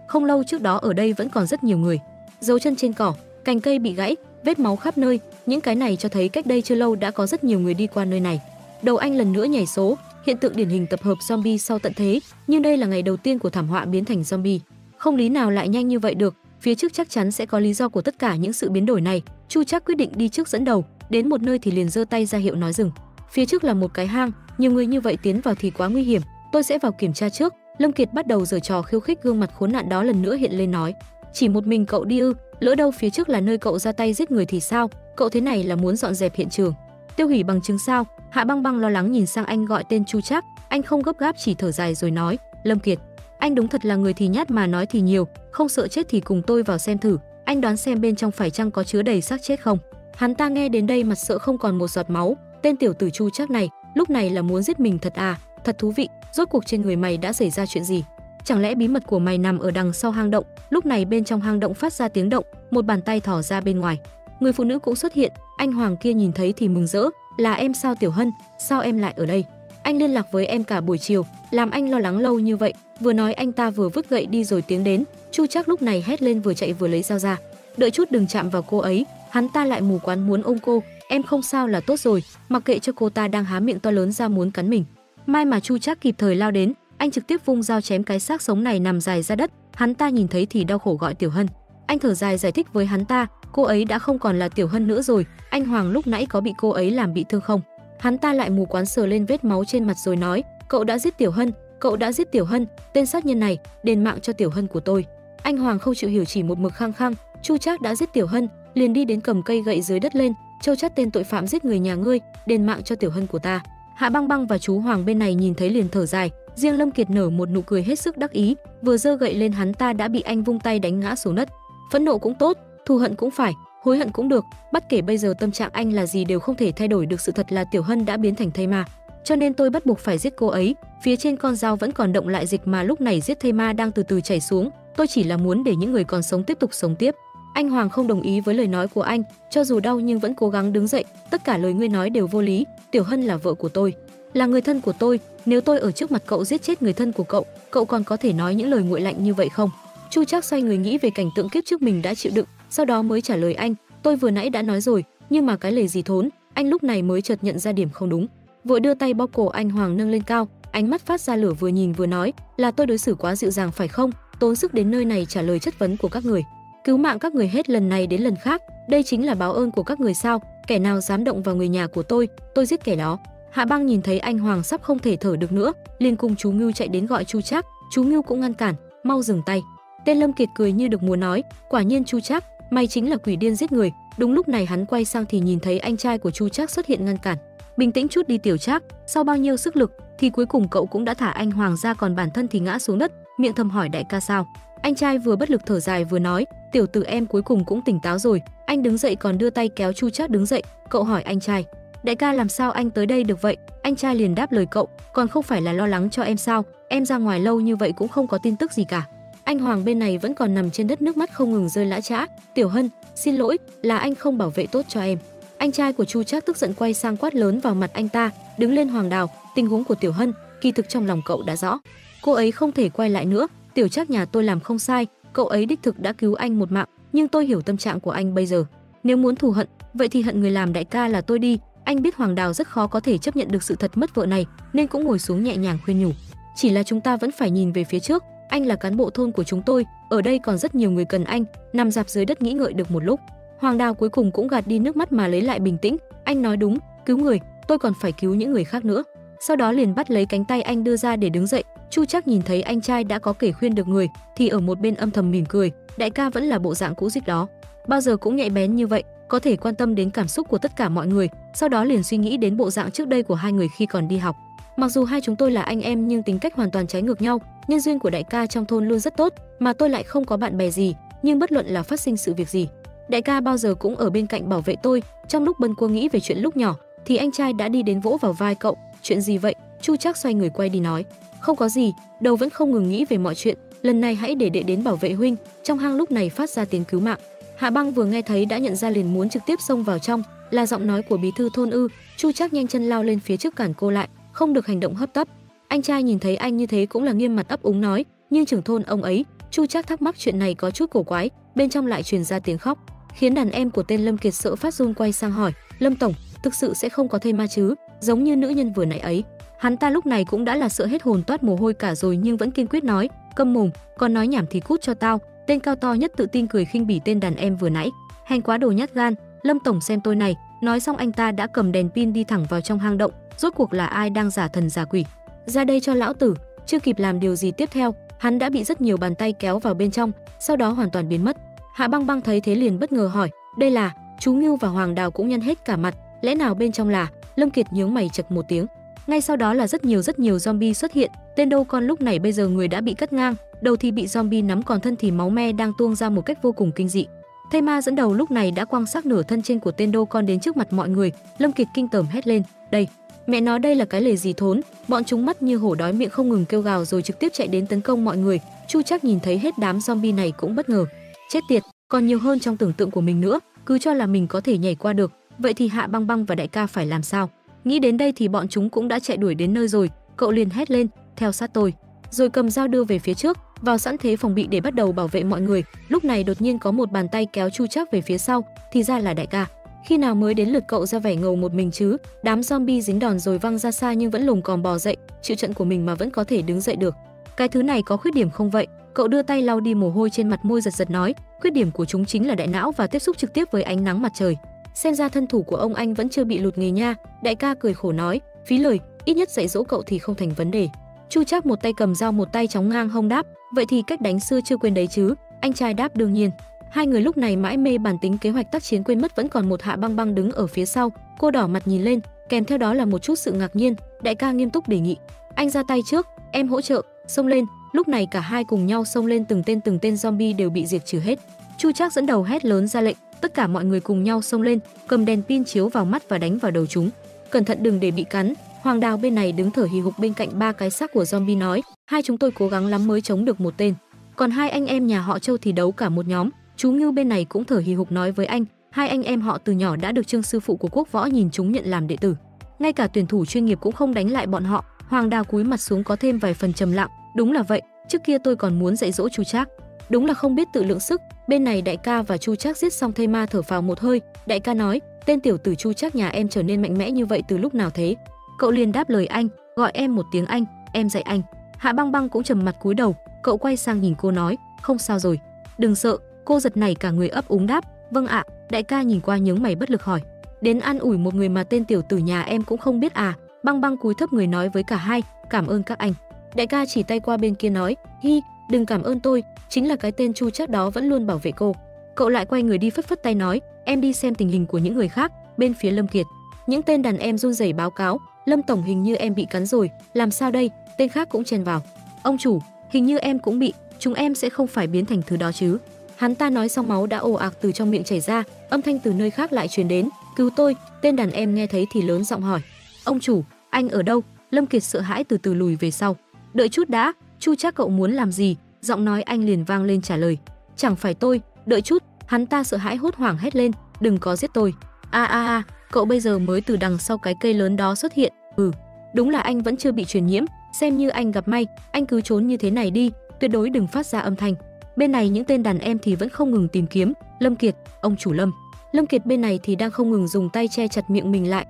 Không lâu trước đó ở đây vẫn còn rất nhiều người. Dấu chân trên cỏ, cành cây bị gãy, vết máu khắp nơi, những cái này cho thấy cách đây chưa lâu đã có rất nhiều người đi qua nơi này. Đầu anh lần nữa nhảy số, hiện tượng điển hình tập hợp zombie sau tận thế, nhưng đây là ngày đầu tiên của thảm họa biến thành zombie. Không lý nào lại nhanh như vậy được, phía trước chắc chắn sẽ có lý do của tất cả những sự biến đổi này. Chu Trác quyết định đi trước dẫn đầu, đến một nơi thì liền giơ tay ra hiệu nói dừng. Phía trước là một cái hang, nhiều người như vậy tiến vào thì quá nguy hiểm, tôi sẽ vào kiểm tra trước. Lâm Kiệt bắt đầu giở trò khiêu khích, gương mặt khốn nạn đó lần nữa hiện lên nói: Chỉ một mình cậu đi ư? Lỡ đâu phía trước là nơi cậu ra tay giết người thì sao? Cậu thế này là muốn dọn dẹp hiện trường, tiêu hủy bằng chứng sao? Hạ Băng Băng lo lắng nhìn sang anh gọi tên Chu Trác, anh không gấp gáp, chỉ thở dài rồi nói: Lâm Kiệt, anh đúng thật là người thì nhát mà nói thì nhiều, không sợ chết thì cùng tôi vào xem thử, anh đoán xem bên trong phải chăng có chứa đầy xác chết không? Hắn ta nghe đến đây mặt sợ không còn một giọt máu, tên tiểu tử Chu Trác này lúc này là muốn giết mình thật à? Thật thú vị, rốt cuộc trên người mày đã xảy ra chuyện gì? Chẳng lẽ bí mật của mày nằm ở đằng sau hang động? Lúc này bên trong hang động phát ra tiếng động, một bàn tay thò ra bên ngoài, người phụ nữ cũng xuất hiện. Anh Hoàng kia nhìn thấy thì mừng rỡ: Là em sao Tiểu Hân, sao em lại ở đây? Anh liên lạc với em cả buổi chiều, làm anh lo lắng lâu như vậy. Vừa nói anh ta vừa vứt gậy đi rồi tiến đến. Chu Trác lúc này hét lên, vừa chạy vừa lấy dao ra: Đợi chút, đừng chạm vào cô ấy. Hắn ta lại mù quáng muốn ôm cô: Em không sao là tốt rồi, mặc kệ cho cô ta đang há miệng to lớn ra muốn cắn mình. May mà Chu Trác kịp thời lao đến, anh trực tiếp vung dao chém cái xác sống này nằm dài ra đất. Hắn ta nhìn thấy thì đau khổ gọi Tiểu Hân. Anh thở dài giải thích với hắn ta: Cô ấy đã không còn là Tiểu Hân nữa rồi. Anh Hoàng lúc nãy có bị cô ấy làm bị thương không? Hắn ta lại mù quáng sờ lên vết máu trên mặt rồi nói: Cậu đã giết Tiểu Hân, cậu đã giết Tiểu Hân, tên sát nhân này, đền mạng cho Tiểu Hân của tôi. Anh Hoàng không chịu hiểu, chỉ một mực khăng khăng Chu Trác đã giết Tiểu Hân, liền đi đến cầm cây gậy dưới đất lên, trêu chát: tên tội phạm giết người nhà ngươi, đền mạng cho Tiểu Hân của ta. Hạ Băng Băng và chú Hoàng bên này nhìn thấy liền thở dài, riêng Lâm Kiệt nở một nụ cười hết sức đắc ý, vừa giơ gậy lên hắn ta đã bị anh vung tay đánh ngã xuống đất. Phẫn nộ cũng tốt, thù hận cũng phải, hối hận cũng được, bất kể bây giờ tâm trạng anh là gì đều không thể thay đổi được, sự thật là Tiểu Hân đã biến thành thây ma, cho nên tôi bắt buộc phải giết cô ấy. Phía trên con dao vẫn còn động lại dịch mà lúc này giết thây ma đang từ từ chảy xuống, tôi chỉ là muốn để những người còn sống tiếp tục sống tiếp. Anh Hoàng không đồng ý với lời nói của anh, cho dù đau nhưng vẫn cố gắng đứng dậy. Tất cả lời ngươi nói đều vô lý, Tiểu Hân là vợ của tôi, là người thân của tôi, nếu tôi ở trước mặt cậu giết chết người thân của cậu, cậu còn có thể nói những lời nguội lạnh như vậy không? Chu Trác xoay người nghĩ về cảnh tượng kiếp trước mình đã chịu đựng, sau đó mới trả lời anh, tôi vừa nãy đã nói rồi, nhưng mà cái lời gì thốn. Anh lúc này mới chợt nhận ra điểm không đúng, vội đưa tay bao cổ anh Hoàng nâng lên cao, ánh mắt phát ra lửa, vừa nhìn vừa nói, là tôi đối xử quá dịu dàng phải không? Tốn sức đến nơi này trả lời chất vấn của các người, cứu mạng các người hết lần này đến lần khác, đây chính là báo ơn của các người sao? Kẻ nào dám động vào người nhà của tôi giết kẻ đó. Hạ Băng nhìn thấy anh Hoàng sắp không thể thở được nữa, liền cùng chú Ngưu chạy đến gọi Chu Trác, chú Ngưu cũng ngăn cản, mau dừng tay. Tên Lâm Kiệt cười như được muốn nói, quả nhiên Chu Trác, mày chính là quỷ điên giết người. Đúng lúc này hắn quay sang thì nhìn thấy anh trai của Chu Trác xuất hiện ngăn cản. Bình tĩnh chút đi Tiểu Trác, sau bao nhiêu sức lực thì cuối cùng cậu cũng đã thả anh Hoàng ra, còn bản thân thì ngã xuống đất, miệng thầm hỏi đại ca sao. Anh trai vừa bất lực thở dài vừa nói, tiểu tử em cuối cùng cũng tỉnh táo rồi. Anh đứng dậy còn đưa tay kéo Chu Trác đứng dậy, cậu hỏi anh trai, đại ca làm sao anh tới đây được vậy? Anh trai liền đáp lời cậu, còn không phải là lo lắng cho em sao, em ra ngoài lâu như vậy cũng không có tin tức gì cả. Anh Hoàng bên này vẫn còn nằm trên đất, nước mắt không ngừng rơi lã chã. Tiểu Hân, xin lỗi, là anh không bảo vệ tốt cho em. Anh trai của Chu Trác tức giận quay sang quát lớn vào mặt anh ta, đứng lên Hoàng Đào, tình huống của Tiểu Hân kỳ thực trong lòng cậu đã rõ, cô ấy không thể quay lại nữa. Tiểu Trác nhà tôi làm không sai, cậu ấy đích thực đã cứu anh một mạng, nhưng tôi hiểu tâm trạng của anh bây giờ, nếu muốn thù hận vậy thì hận người làm đại ca là tôi đi. Anh biết Hoàng Đào rất khó có thể chấp nhận được sự thật mất vợ này, nên cũng ngồi xuống nhẹ nhàng khuyên nhủ, chỉ là chúng ta vẫn phải nhìn về phía trước, anh là cán bộ thôn của chúng tôi, ở đây còn rất nhiều người cần anh. Nằm dạp dưới đất nghĩ ngợi được một lúc, Hoàng Đào cuối cùng cũng gạt đi nước mắt mà lấy lại bình tĩnh, anh nói đúng, cứu người, tôi còn phải cứu những người khác nữa. Sau đó liền bắt lấy cánh tay anh đưa ra để đứng dậy. Chu Trác nhìn thấy anh trai đã có kể khuyên được người thì ở một bên âm thầm mỉm cười, đại ca vẫn là bộ dạng cũ dích đó, bao giờ cũng nhạy bén như vậy, có thể quan tâm đến cảm xúc của tất cả mọi người. Sau đó liền suy nghĩ đến bộ dạng trước đây của hai người khi còn đi học, mặc dù hai chúng tôi là anh em nhưng tính cách hoàn toàn trái ngược nhau, nhân duyên của đại ca trong thôn luôn rất tốt, mà tôi lại không có bạn bè gì, nhưng bất luận là phát sinh sự việc gì, đại ca bao giờ cũng ở bên cạnh bảo vệ tôi. Trong lúc bâng cua nghĩ về chuyện lúc nhỏ thì anh trai đã đi đến vỗ vào vai cậu, chuyện gì vậy? Chu Trác xoay người quay đi nói, không có gì, đầu vẫn không ngừng nghĩ về mọi chuyện, lần này hãy để đệ đến bảo vệ huynh. Trong hang lúc này phát ra tiếng cứu mạng, Hạ Băng vừa nghe thấy đã nhận ra liền muốn trực tiếp xông vào trong, là giọng nói của bí thư thôn ư? Chu Trác nhanh chân lao lên phía trước cản cô lại, không được hành động hấp tấp. Anh trai nhìn thấy anh như thế cũng là nghiêm mặt ấp úng nói, nhưng trưởng thôn ông ấy. Chu Trác thắc mắc chuyện này có chút cổ quái, bên trong lại truyền ra tiếng khóc, khiến đàn em của tên Lâm Kiệt sợ phát run, quay sang hỏi, Lâm tổng, thực sự sẽ không có thây ma chứ, giống như nữ nhân vừa nãy ấy? Hắn ta lúc này cũng đã là sợ hết hồn, toát mồ hôi cả rồi nhưng vẫn kiên quyết nói, câm mồm, còn nói nhảm thì cút cho tao. Tên cao to nhất tự tin cười khinh bỉ tên đàn em vừa nãy, hành quá đồ nhát gan, Lâm tổng xem tôi này. Nói xong anh ta đã cầm đèn pin đi thẳng vào trong hang động, rốt cuộc là ai đang giả thần giả quỷ, ra đây cho lão tử. Chưa kịp làm điều gì tiếp theo, hắn đã bị rất nhiều bàn tay kéo vào bên trong, sau đó hoàn toàn biến mất. Hạ Băng Băng thấy thế liền bất ngờ hỏi, đây là? Chú Ngưu và Hoàng Đào cũng nhăn hết cả mặt, lẽ nào bên trong là? Lâm Kiệt nhướng mày chật một tiếng. Ngay sau đó là rất nhiều zombie xuất hiện, tên đâu con lúc này bây giờ người đã bị cắt ngang, đầu thì bị zombie nắm, còn thân thì máu me đang tuôn ra một cách vô cùng kinh dị. Thây ma dẫn đầu lúc này đã quăng xác nửa thân trên của tên đâu con đến trước mặt mọi người. Lâm Kiệt kinh tởm hét lên, đây, mẹ nó đây là cái lề gì thốn? Bọn chúng mắt như hổ đói miệng không ngừng kêu gào rồi trực tiếp chạy đến tấn công mọi người. Chu Trác nhìn thấy hết đám zombie này cũng bất ngờ, chết tiệt, còn nhiều hơn trong tưởng tượng của mình nữa, cứ cho là mình có thể nhảy qua được, vậy thì Hạ Băng Băng và đại ca phải làm sao? Nghĩ đến đây thì bọn chúng cũng đã chạy đuổi đến nơi rồi, cậu liền hét lên, theo sát tôi, rồi cầm dao đưa về phía trước, vào sẵn thế phòng bị để bắt đầu bảo vệ mọi người. Lúc này đột nhiên có một bàn tay kéo Chu Trác về phía sau, thì ra là đại ca. Khi nào mới đến lượt cậu ra vẻ ngầu một mình chứ? Đám zombie dính đòn rồi văng ra xa nhưng vẫn lồm còm bò dậy, chịu trận của mình mà vẫn có thể đứng dậy được. Cái thứ này có khuyết điểm không vậy? Cậu đưa tay lau đi mồ hôi trên mặt, môi giật giật nói, khuyết điểm của chúng chính là đại não và tiếp xúc trực tiếp với ánh nắng mặt trời. Xem ra thân thủ của ông anh vẫn chưa bị lụt nghề nha. Đại ca cười khổ nói, phí lời, ít nhất dạy dỗ cậu thì không thành vấn đề. Chu Trác một tay cầm dao một tay chống ngang hông đáp, vậy thì cách đánh xưa chưa quên đấy chứ. Anh trai đáp đương nhiên. Hai người lúc này mãi mê bản tính kế hoạch tác chiến quên mất vẫn còn một Hạ Băng Băng đứng ở phía sau. Cô đỏ mặt nhìn lên, kèm theo đó là một chút sự ngạc nhiên. Đại ca nghiêm túc đề nghị, anh ra tay trước, em hỗ trợ, xông lên. Lúc này cả hai cùng nhau xông lên, từng tên zombie đều bị diệt trừ hết. Chu Trác dẫn đầu hét lớn ra lệnh, tất cả mọi người cùng nhau xông lên, cầm đèn pin chiếu vào mắt và đánh vào đầu chúng. Cẩn thận đừng để bị cắn. Hoàng Đào bên này đứng thở hì hục bên cạnh ba cái xác của zombie nói, hai chúng tôi cố gắng lắm mới chống được một tên. Còn hai anh em nhà họ Châu thì đấu cả một nhóm. Chú Ngưu bên này cũng thở hì hục nói với anh, hai anh em họ từ nhỏ đã được Trương sư phụ của Quốc Võ nhìn chúng nhận làm đệ tử. Ngay cả tuyển thủ chuyên nghiệp cũng không đánh lại bọn họ. Hoàng Đào cúi mặt xuống có thêm vài phần trầm lặng. Đúng là vậy, trước kia tôi còn muốn dạy dỗ Chu Trác, đúng là không biết tự lượng sức. Bên này đại ca và Chu Trác giết xong, Thây Ma thở phào một hơi. Đại ca nói, tên tiểu tử Chu Trác nhà em trở nên mạnh mẽ như vậy từ lúc nào thế? Cậu liền đáp lời anh, gọi em một tiếng anh, em dạy anh. Hạ Băng Băng cũng trầm mặt cúi đầu, cậu quay sang nhìn cô nói, không sao rồi, đừng sợ. Cô giật nảy cả người ấp úng đáp, vâng ạ. Đại ca nhìn qua nhướng mày bất lực hỏi, đến an ủi một người mà tên tiểu tử nhà em cũng không biết à? Băng Băng cúi thấp người nói với cả hai, cảm ơn các anh. Đại ca chỉ tay qua bên kia nói, hi, đừng cảm ơn tôi, chính là cái tên Chu Trác đó vẫn luôn bảo vệ cô. Cậu lại quay người đi phất tay nói, em đi xem tình hình của những người khác. Bên phía Lâm Kiệt, những tên đàn em run rẩy báo cáo, Lâm tổng hình như em bị cắn rồi, làm sao đây? Tên khác cũng chen vào, ông chủ, hình như em cũng bị, chúng em sẽ không phải biến thành thứ đó chứ? Hắn ta nói xong máu đã ồ ạt từ trong miệng chảy ra, âm thanh từ nơi khác lại truyền đến, cứu tôi. Tên đàn em nghe thấy thì lớn giọng hỏi, ông chủ, anh ở đâu? Lâm Kiệt sợ hãi từ từ lùi về sau. Đợi chút đã, Chu Trác cậu muốn làm gì? Giọng nói anh liền vang lên trả lời, chẳng phải tôi, đợi chút. Hắn ta sợ hãi hốt hoảng hét lên, đừng có giết tôi. A, cậu bây giờ mới từ đằng sau cái cây lớn đó xuất hiện. Ừ, đúng là anh vẫn chưa bị truyền nhiễm, xem như anh gặp may, anh cứ trốn như thế này đi, tuyệt đối đừng phát ra âm thanh. Bên này những tên đàn em thì vẫn không ngừng tìm kiếm, Lâm Kiệt, ông chủ Lâm. Lâm Kiệt bên này thì đang không ngừng dùng tay che chặt miệng mình lại,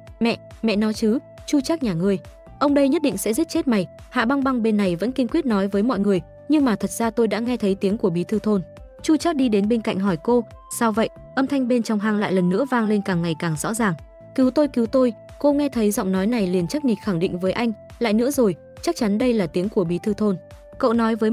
mẹ nó chứ, Chu Trác nhà ngươi, ông đây nhất định sẽ giết chết mày. Hạ Băng Băng bên này vẫn kiên quyết nói với mọi người, nhưng mà thật ra tôi đã nghe thấy tiếng của bí thư thôn. Chu Trác đi đến bên cạnh hỏi cô, sao vậy? Âm thanh bên trong hang lại lần nữa vang lên càng ngày càng rõ ràng. Cứu tôi, cô nghe thấy giọng nói này liền chắc nịch khẳng định với anh, lại nữa rồi, chắc chắn đây là tiếng của bí thư thôn. Cậu nói với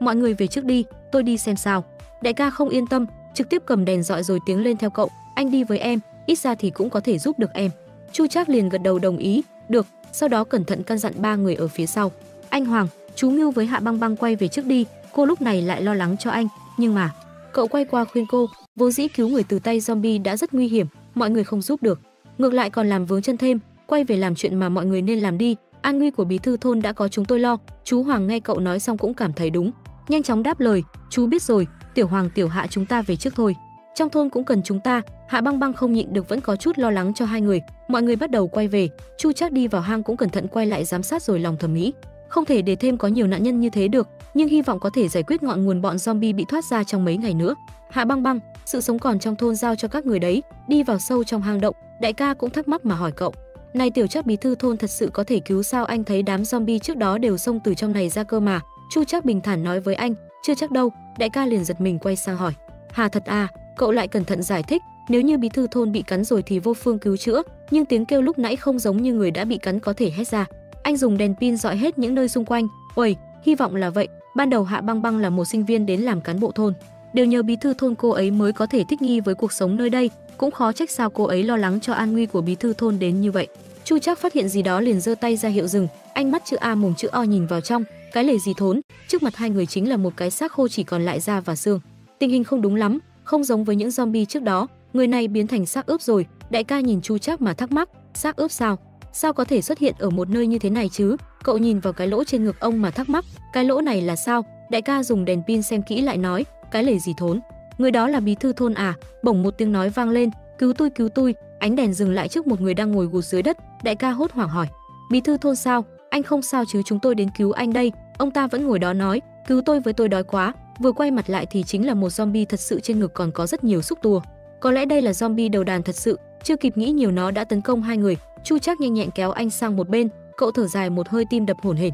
mọi người về trước đi, tôi đi xem sao. Đại ca không yên tâm, trực tiếp cầm đèn dọi rồi tiến lên theo cậu, anh đi với em, ít ra thì cũng có thể giúp được em. Chu Trác liền gật đầu đồng ý, được, sau đó cẩn thận căn dặn ba người ở phía sau. Anh Hoàng, chú Ngưu với Hạ Băng Băng quay về trước đi, cô lúc này lại lo lắng cho anh, nhưng mà, cậu quay qua khuyên cô, vốn dĩ cứu người từ tay zombie đã rất nguy hiểm, mọi người không giúp được, ngược lại còn làm vướng chân thêm, quay về làm chuyện mà mọi người nên làm đi, an nguy của bí thư thôn đã có chúng tôi lo. Chú Hoàng nghe cậu nói xong cũng cảm thấy đúng, nhanh chóng đáp lời, chú biết rồi, Tiểu Hoàng, Tiểu Hạ chúng ta về trước thôi, trong thôn cũng cần chúng ta. Hạ Băng Băng không nhịn được vẫn có chút lo lắng cho hai người, mọi người bắt đầu quay về. Chu Trác đi vào hang cũng cẩn thận quay lại giám sát rồi lòng thầm nghĩ, không thể để thêm có nhiều nạn nhân như thế được, nhưng hy vọng có thể giải quyết ngọn nguồn bọn zombie bị thoát ra trong mấy ngày nữa. Hạ Băng Băng, sự sống còn trong thôn giao cho các người đấy. Đi vào sâu trong hang động, đại ca cũng thắc mắc mà hỏi cậu, này Tiểu Trác, bí thư thôn thật sự có thể cứu sao? Anh thấy đám zombie trước đó đều xông từ trong này ra cơ mà. Chu Trác bình thản nói với anh, chưa chắc đâu. Đại ca liền giật mình quay sang hỏi, hà thật à? Cậu lại cẩn thận giải thích, nếu như bí thư thôn bị cắn rồi thì vô phương cứu chữa, nhưng tiếng kêu lúc nãy không giống như người đã bị cắn có thể hét ra. Anh dùng đèn pin dọi hết những nơi xung quanh. Uầy, hy vọng là vậy. Ban đầu Hạ Băng Băng là một sinh viên đến làm cán bộ thôn, đều nhờ bí thư thôn cô ấy mới có thể thích nghi với cuộc sống nơi đây, cũng khó trách sao cô ấy lo lắng cho an nguy của bí thư thôn đến như vậy. Chu Trác phát hiện gì đó liền giơ tay ra hiệu dừng, ánh mắt chữ A mồm chữ O nhìn vào trong cái lề gì thốn. Trước mặt hai người chính là một cái xác khô chỉ còn lại da và xương, tình hình không đúng lắm, không giống với những zombie trước đó, người này biến thành xác ướp rồi. Đại ca nhìn Chu Trác mà thắc mắc, xác ướp sao có thể xuất hiện ở một nơi như thế này chứ? Cậu nhìn vào cái lỗ trên ngực ông mà thắc mắc, cái lỗ này là sao? Đại ca dùng đèn pin xem kỹ lại nói, cái lề gì thốn, người đó là bí thư thôn à? Bỗng một tiếng nói vang lên, cứu tôi. Ánh đèn dừng lại trước một người đang ngồi gục dưới đất, đại ca hốt hoảng hỏi, bí thư thôn sao? Anh không sao chứ, chúng tôi đến cứu anh đây. Ông ta vẫn ngồi đó nói, cứu tôi với, tôi đói quá. Vừa quay mặt lại thì chính là một zombie thật sự, trên ngực còn có rất nhiều xúc tua. Có lẽ đây là zombie đầu đàn thật sự, chưa kịp nghĩ nhiều nó đã tấn công hai người. Chu Trác nhanh nhẹn kéo anh sang một bên, cậu thở dài một hơi, tim đập hổn hển.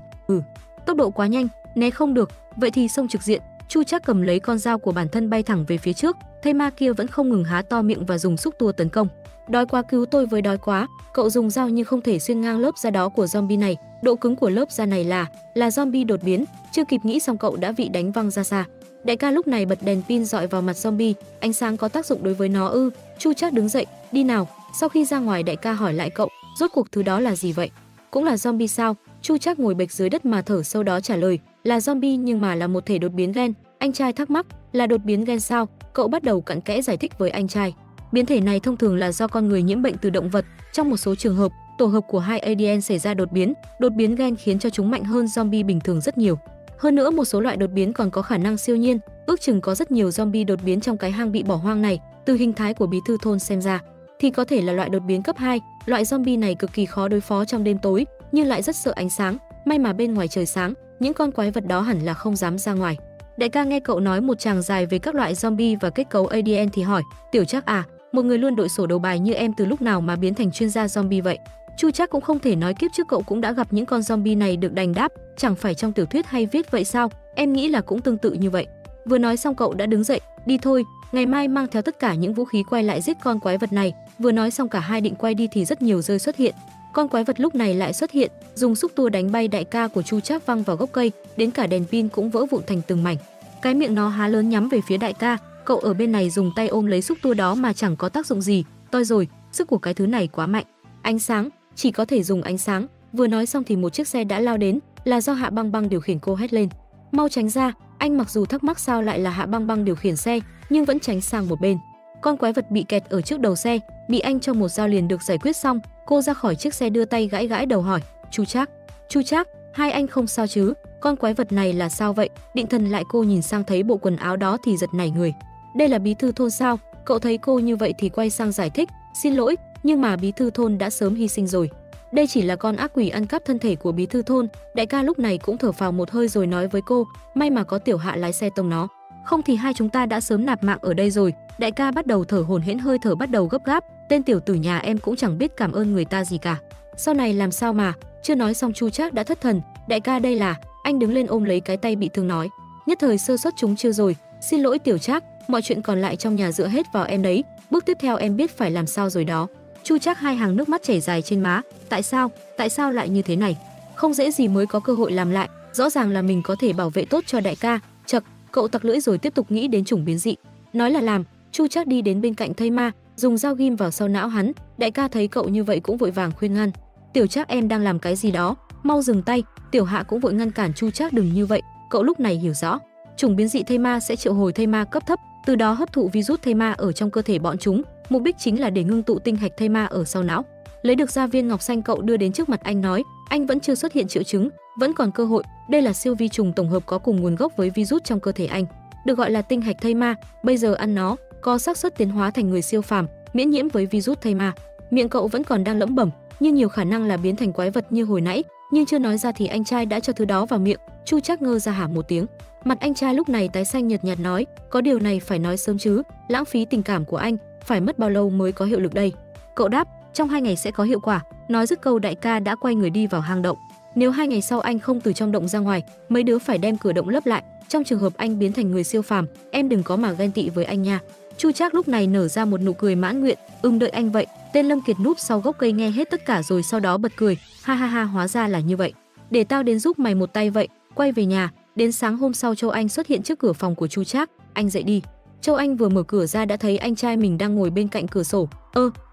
Tốc độ quá nhanh, né không được, vậy thì xông trực diện. Chu Trác cầm lấy con dao của bản thân bay thẳng về phía trước, Thây Ma kia vẫn không ngừng há to miệng và dùng xúc tua tấn công. Đói quá, cứu tôi với, đói quá. Cậu dùng dao nhưng không thể xuyên ngang lớp da đó của zombie này, độ cứng của lớp da này là zombie đột biến, chưa kịp nghĩ xong cậu đã bị đánh văng ra xa. Đại ca lúc này bật đèn pin dọi vào mặt zombie, ánh sáng có tác dụng đối với nó ư? Chu Trác đứng dậy, đi nào. Sau khi ra ngoài, đại ca hỏi lại cậu, rốt cuộc thứ đó là gì vậy? Cũng là zombie sao? Chu Trác ngồi bệt dưới đất mà thở sâu đó trả lời, là zombie nhưng mà là một thể đột biến gen. Anh trai thắc mắc, là đột biến gen sao? Cậu bắt đầu cặn kẽ giải thích với anh trai. Biến thể này thông thường là do con người nhiễm bệnh từ động vật, trong một số trường hợp, tổ hợp của hai ADN xảy ra đột biến gen khiến cho chúng mạnh hơn zombie bình thường rất nhiều. Hơn nữa một số loại đột biến còn có khả năng siêu nhiên, ước chừng có rất nhiều zombie đột biến trong cái hang bị bỏ hoang này, từ hình thái của bí thư thôn xem ra thì có thể là loại đột biến cấp 2, loại zombie này cực kỳ khó đối phó trong đêm tối, nhưng lại rất sợ ánh sáng, may mà bên ngoài trời sáng, những con quái vật đó hẳn là không dám ra ngoài. Đại ca nghe cậu nói một tràng dài về các loại zombie và kết cấu ADN thì hỏi, Tiểu Trác à, một người luôn đội sổ đầu bài như em từ lúc nào mà biến thành chuyên gia zombie vậy? Chu Trác cũng không thể nói kiếp trước cậu cũng đã gặp những con zombie này được đành đáp, chẳng phải trong tiểu thuyết hay viết vậy sao, em nghĩ là cũng tương tự như vậy. Vừa nói xong cậu đã đứng dậy, đi thôi, ngày mai mang theo tất cả những vũ khí quay lại giết con quái vật này. Vừa nói xong cả hai định quay đi thì rất nhiều rơi xuất hiện. Con quái vật lúc này lại xuất hiện, dùng xúc tua đánh bay đại ca của Chu Trác văng vào gốc cây, đến cả đèn pin cũng vỡ vụn thành từng mảnh. Cái miệng nó há lớn nhắm về phía đại ca, cậu ở bên này dùng tay ôm lấy xúc tua đó mà chẳng có tác dụng gì. Toi rồi, sức của cái thứ này quá mạnh. Ánh sáng, chỉ có thể dùng ánh sáng. Vừa nói xong thì một chiếc xe đã lao đến, là do Hạ Băng Băng điều khiển, cô hét lên, mau tránh ra. Anh mặc dù thắc mắc sao lại là Hạ Băng Băng điều khiển xe, nhưng vẫn tránh sang một bên. Con quái vật bị kẹt ở trước đầu xe, bị anh cho một dao liền được giải quyết xong. Cô ra khỏi chiếc xe đưa tay gãi gãi đầu hỏi, Chu Trác, hai anh không sao chứ? Con quái vật này là sao vậy? Định thần lại cô nhìn sang thấy bộ quần áo đó thì giật nảy người. Đây là bí thư thôn sao? Cậu thấy cô như vậy thì quay sang giải thích, xin lỗi, nhưng mà bí thư thôn đã sớm hy sinh rồi. Đây chỉ là con ác quỷ ăn cắp thân thể của bí thư thôn. Đại ca lúc này cũng thở phào một hơi rồi nói với cô, may mà có tiểu Hạ lái xe tông nó, không thì hai chúng ta đã sớm nạp mạng ở đây rồi. Đại ca bắt đầu thở hổn hển, hơi thở bắt đầu gấp gáp, tên tiểu tử nhà em cũng chẳng biết cảm ơn người ta gì cả. Sau này làm sao mà, chưa nói xong Chu Trác đã thất thần, đại ca đây là, anh đứng lên ôm lấy cái tay bị thương nói, nhất thời sơ suất chúng chưa rồi, xin lỗi Tiểu Trác, mọi chuyện còn lại trong nhà dựa hết vào em đấy, bước tiếp theo em biết phải làm sao rồi đó. Chu Trác hai hàng nước mắt chảy dài trên má, tại sao lại như thế này? Không dễ gì mới có cơ hội làm lại, rõ ràng là mình có thể bảo vệ tốt cho đại ca, chậc, cậu tặc lưỡi rồi tiếp tục nghĩ đến chủng biến dị. Nói là làm, Chu Trác đi đến bên cạnh thây ma, dùng dao ghim vào sau não hắn, đại ca thấy cậu như vậy cũng vội vàng khuyên ngăn, Tiểu Trác em đang làm cái gì đó, mau dừng tay. Tiểu Hạ cũng vội ngăn cản Chu Trác đừng như vậy, cậu lúc này hiểu rõ, chủng biến dị thây ma sẽ triệu hồi thây ma cấp thấp, từ đó hấp thụ virus thây ma ở trong cơ thể bọn chúng, mục đích chính là để ngưng tụ tinh hạch thây ma ở sau não. Lấy được ra viên ngọc xanh cậu đưa đến trước mặt anh nói, anh vẫn chưa xuất hiện triệu chứng, vẫn còn cơ hội, đây là siêu vi trùng tổng hợp có cùng nguồn gốc với virus trong cơ thể anh, được gọi là tinh hạch thây ma, bây giờ ăn nó có xác suất tiến hóa thành người siêu phàm, miễn nhiễm với virus thây ma. Miệng cậu vẫn còn đang lẩm bẩm, nhưng nhiều khả năng là biến thành quái vật như hồi nãy, nhưng chưa nói ra thì anh trai đã cho thứ đó vào miệng. Chu Trác ngơ ra hả một tiếng, mặt anh trai lúc này tái xanh nhợt nhạt nói, có điều này phải nói sớm chứ, lãng phí tình cảm của anh, phải mất bao lâu mới có hiệu lực đây? Cậu đáp, trong 2 ngày sẽ có hiệu quả. Nói dứt câu đại ca đã quay người đi vào hang động, nếu 2 ngày sau anh không từ trong động ra ngoài, mấy đứa phải đem cửa động lấp lại, trong trường hợp anh biến thành người siêu phàm, em đừng có mà ghen tị với anh nha. Chu Trác lúc này nở ra một nụ cười mãn nguyện, đợi anh vậy. Tên Lâm Kiệt núp sau gốc cây nghe hết tất cả rồi sau đó bật cười, ha ha ha, hóa ra là như vậy, để tao đến giúp mày một tay vậy. Quay về nhà, đến sáng hôm sau Châu Anh xuất hiện trước cửa phòng của Chu Trác, anh dậy đi. Châu Anh vừa mở cửa ra đã thấy anh trai mình đang ngồi bên cạnh cửa sổ.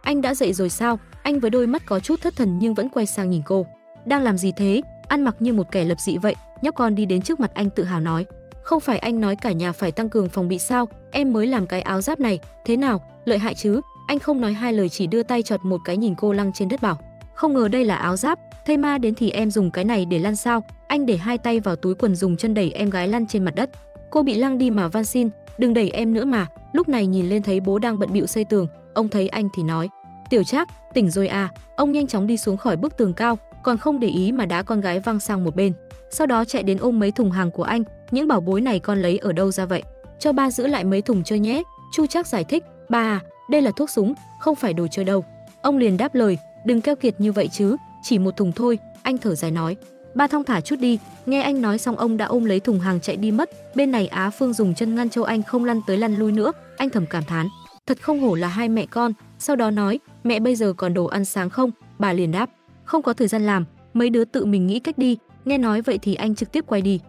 Anh đã dậy rồi sao? Anh với đôi mắt có chút thất thần nhưng vẫn quay sang nhìn cô, đang làm gì thế, ăn mặc như một kẻ lập dị vậy. Nhóc con đi đến trước mặt anh tự hào nói, không phải anh nói cả nhà phải tăng cường phòng bị sao, em mới làm cái áo giáp này, thế nào, lợi hại chứ? Anh không nói hai lời chỉ đưa tay chọt một cái nhìn cô lăng trên đất bảo, không ngờ đây là áo giáp, thây ma đến thì em dùng cái này để lăn sao? Anh để hai tay vào túi quần dùng chân đẩy em gái lăn trên mặt đất. Cô bị lăng đi mà van xin, đừng đẩy em nữa mà. Lúc này nhìn lên thấy bố đang bận bịu xây tường, ông thấy anh thì nói, Tiểu Trác, tỉnh rồi à? Ông nhanh chóng đi xuống khỏi bức tường cao, còn không để ý mà đá con gái văng sang một bên. Sau đó chạy đến ôm mấy thùng hàng của anh, những bảo bối này con lấy ở đâu ra vậy? Cho ba giữ lại mấy thùng chơi nhé. Chu Trác giải thích, ba à, đây là thuốc súng, không phải đồ chơi đâu. Ông liền đáp lời, đừng keo kiệt như vậy chứ, chỉ một thùng thôi. Anh thở dài nói, ba thong thả chút đi. Nghe anh nói xong ông đã ôm lấy thùng hàng chạy đi mất. Bên này Á Phương dùng chân ngăn Châu Anh không lăn tới lăn lui nữa, anh thầm cảm thán, thật không hổ là hai mẹ con. Sau đó nói, mẹ bây giờ còn đồ ăn sáng không? Bà liền đáp, không có thời gian làm, mấy đứa tự mình nghĩ cách đi. Nghe nói vậy thì anh trực tiếp quay đi.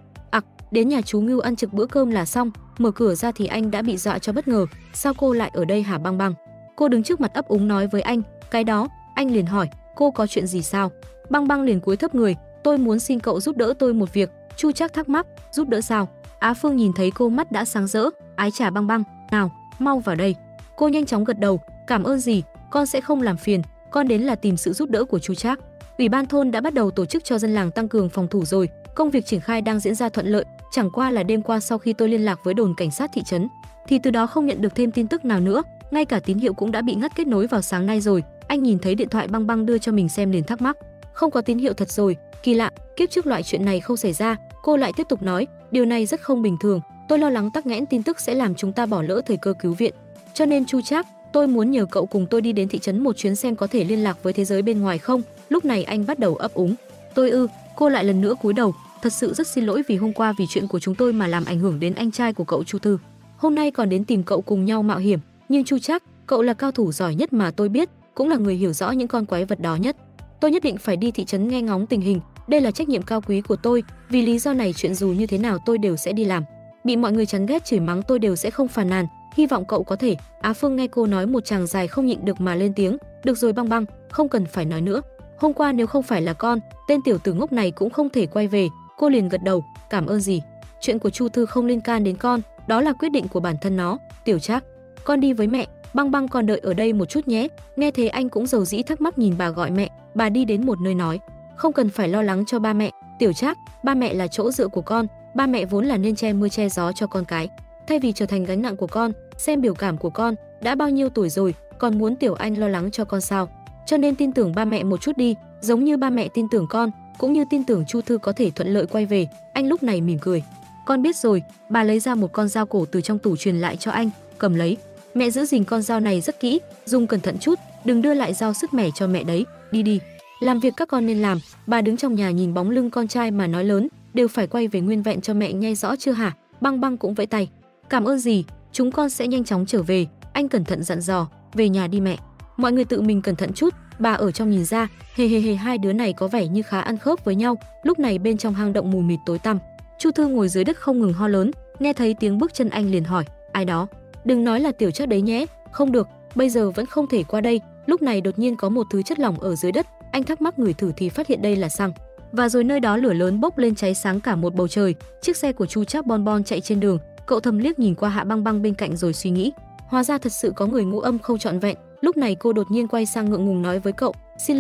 Đến nhà chú Ngưu ăn trực bữa cơm là xong, mở cửa ra thì anh đã bị dọa cho bất ngờ. Sao cô lại ở đây hả Băng Băng? Cô đứng trước mặt ấp úng nói với anh. Cái đó, anh liền hỏi, cô có chuyện gì sao? Băng Băng liền cúi thấp người, tôi muốn xin cậu giúp đỡ tôi một việc. Chu Trác thắc mắc, giúp đỡ sao? Á Phương nhìn thấy cô mắt đã sáng rỡ, ái chà Băng Băng, nào, mau vào đây. Cô nhanh chóng gật đầu, cảm ơn gì, con sẽ không làm phiền, con đến là tìm sự giúp đỡ của Chu Trác. Ủy ban thôn đã bắt đầu tổ chức cho dân làng tăng cường phòng thủ rồi, công việc triển khai đang diễn ra thuận lợi, chẳng qua là đêm qua sau khi tôi liên lạc với đồn cảnh sát thị trấn, thì từ đó không nhận được thêm tin tức nào nữa, ngay cả tín hiệu cũng đã bị ngắt kết nối vào sáng nay rồi. Anh nhìn thấy điện thoại Băng Băng đưa cho mình xem liền thắc mắc, không có tín hiệu thật rồi, kỳ lạ, kiếp trước loại chuyện này không xảy ra. Cô lại tiếp tục nói, điều này rất không bình thường, tôi lo lắng tắc nghẽn tin tức sẽ làm chúng ta bỏ lỡ thời cơ cứu viện. Cho nên Chu Trác, tôi muốn nhờ cậu cùng tôi đi đến thị trấn một chuyến xem có thể liên lạc với thế giới bên ngoài không. Lúc này anh bắt đầu ấp úng. Tôi ư? Cô lại lần nữa cúi đầu. Thật sự rất xin lỗi vì hôm qua vì chuyện của chúng tôi mà làm ảnh hưởng đến anh trai của cậu Chu Thư. Hôm nay còn đến tìm cậu cùng nhau mạo hiểm. Nhưng Chu Trác, cậu là cao thủ giỏi nhất mà tôi biết, cũng là người hiểu rõ những con quái vật đó nhất. Tôi nhất định phải đi thị trấn nghe ngóng tình hình. Đây là trách nhiệm cao quý của tôi, vì lý do này chuyện dù như thế nào tôi đều sẽ đi làm. Bị mọi người chán ghét chửi mắng tôi đều sẽ không phàn nàn. Hy vọng cậu có thể. Á Phương nghe cô nói một tràng dài không nhịn được mà lên tiếng. Được rồi Băng Băng, không cần phải nói nữa. Hôm qua nếu không phải là con, tên tiểu tử ngốc này cũng không thể quay về. Cô liền gật đầu, cảm ơn dì. Chuyện của Chu Thư không liên can đến con, đó là quyết định của bản thân nó. Tiểu Trác, con đi với mẹ. Băng Băng còn đợi ở đây một chút nhé. Nghe thế anh cũng rầu rĩ thắc mắc nhìn bà gọi mẹ. Bà đi đến một nơi nói, không cần phải lo lắng cho ba mẹ. Tiểu Trác, ba mẹ là chỗ dựa của con. Ba mẹ vốn là nên che mưa che gió cho con cái. Thay vì trở thành gánh nặng của con, xem biểu cảm của con, đã bao nhiêu tuổi rồi, còn muốn tiểu anh lo lắng cho con sao? Cho nên tin tưởng ba mẹ một chút đi, giống như ba mẹ tin tưởng con, cũng như tin tưởng Chu Thư có thể thuận lợi quay về. Anh lúc này mỉm cười. Con biết rồi. Bà lấy ra một con dao cổ từ trong tủ truyền lại cho anh, cầm lấy. Mẹ giữ gìn con dao này rất kỹ, dùng cẩn thận chút, đừng đưa lại dao sứt mẻ cho mẹ đấy. Đi đi, làm việc các con nên làm. Bà đứng trong nhà nhìn bóng lưng con trai mà nói lớn, đều phải quay về nguyên vẹn cho mẹ nghe rõ chưa hả? Băng Băng cũng vẫy tay. Cảm ơn dì, chúng con sẽ nhanh chóng trở về. Anh cẩn thận dặn dò, về nhà đi mẹ. Mọi người tự mình cẩn thận chút. Bà ở trong nhìn ra, hề, hai đứa này có vẻ như khá ăn khớp với nhau. Lúc này bên trong hang động mù mịt tối tăm, Chu Thư ngồi dưới đất không ngừng ho lớn. Nghe thấy tiếng bước chân anh liền hỏi, ai đó? Đừng nói là Tiểu Trác đấy nhé. Không được, bây giờ vẫn không thể qua đây. Lúc này đột nhiên có một thứ chất lỏng ở dưới đất, anh thắc mắc ngửi thử thì phát hiện đây là xăng. Và rồi nơi đó lửa lớn bốc lên cháy sáng cả một bầu trời. Chiếc xe của Chu Trác bon bon chạy trên đường. Cậu thầm liếc nhìn qua Hạ Băng Băng bên cạnh rồi suy nghĩ, hóa ra thật sự có người ngũ âm không trọn vẹn. Lúc này cô đột nhiên quay sang ngượng ngùng nói với cậu, xin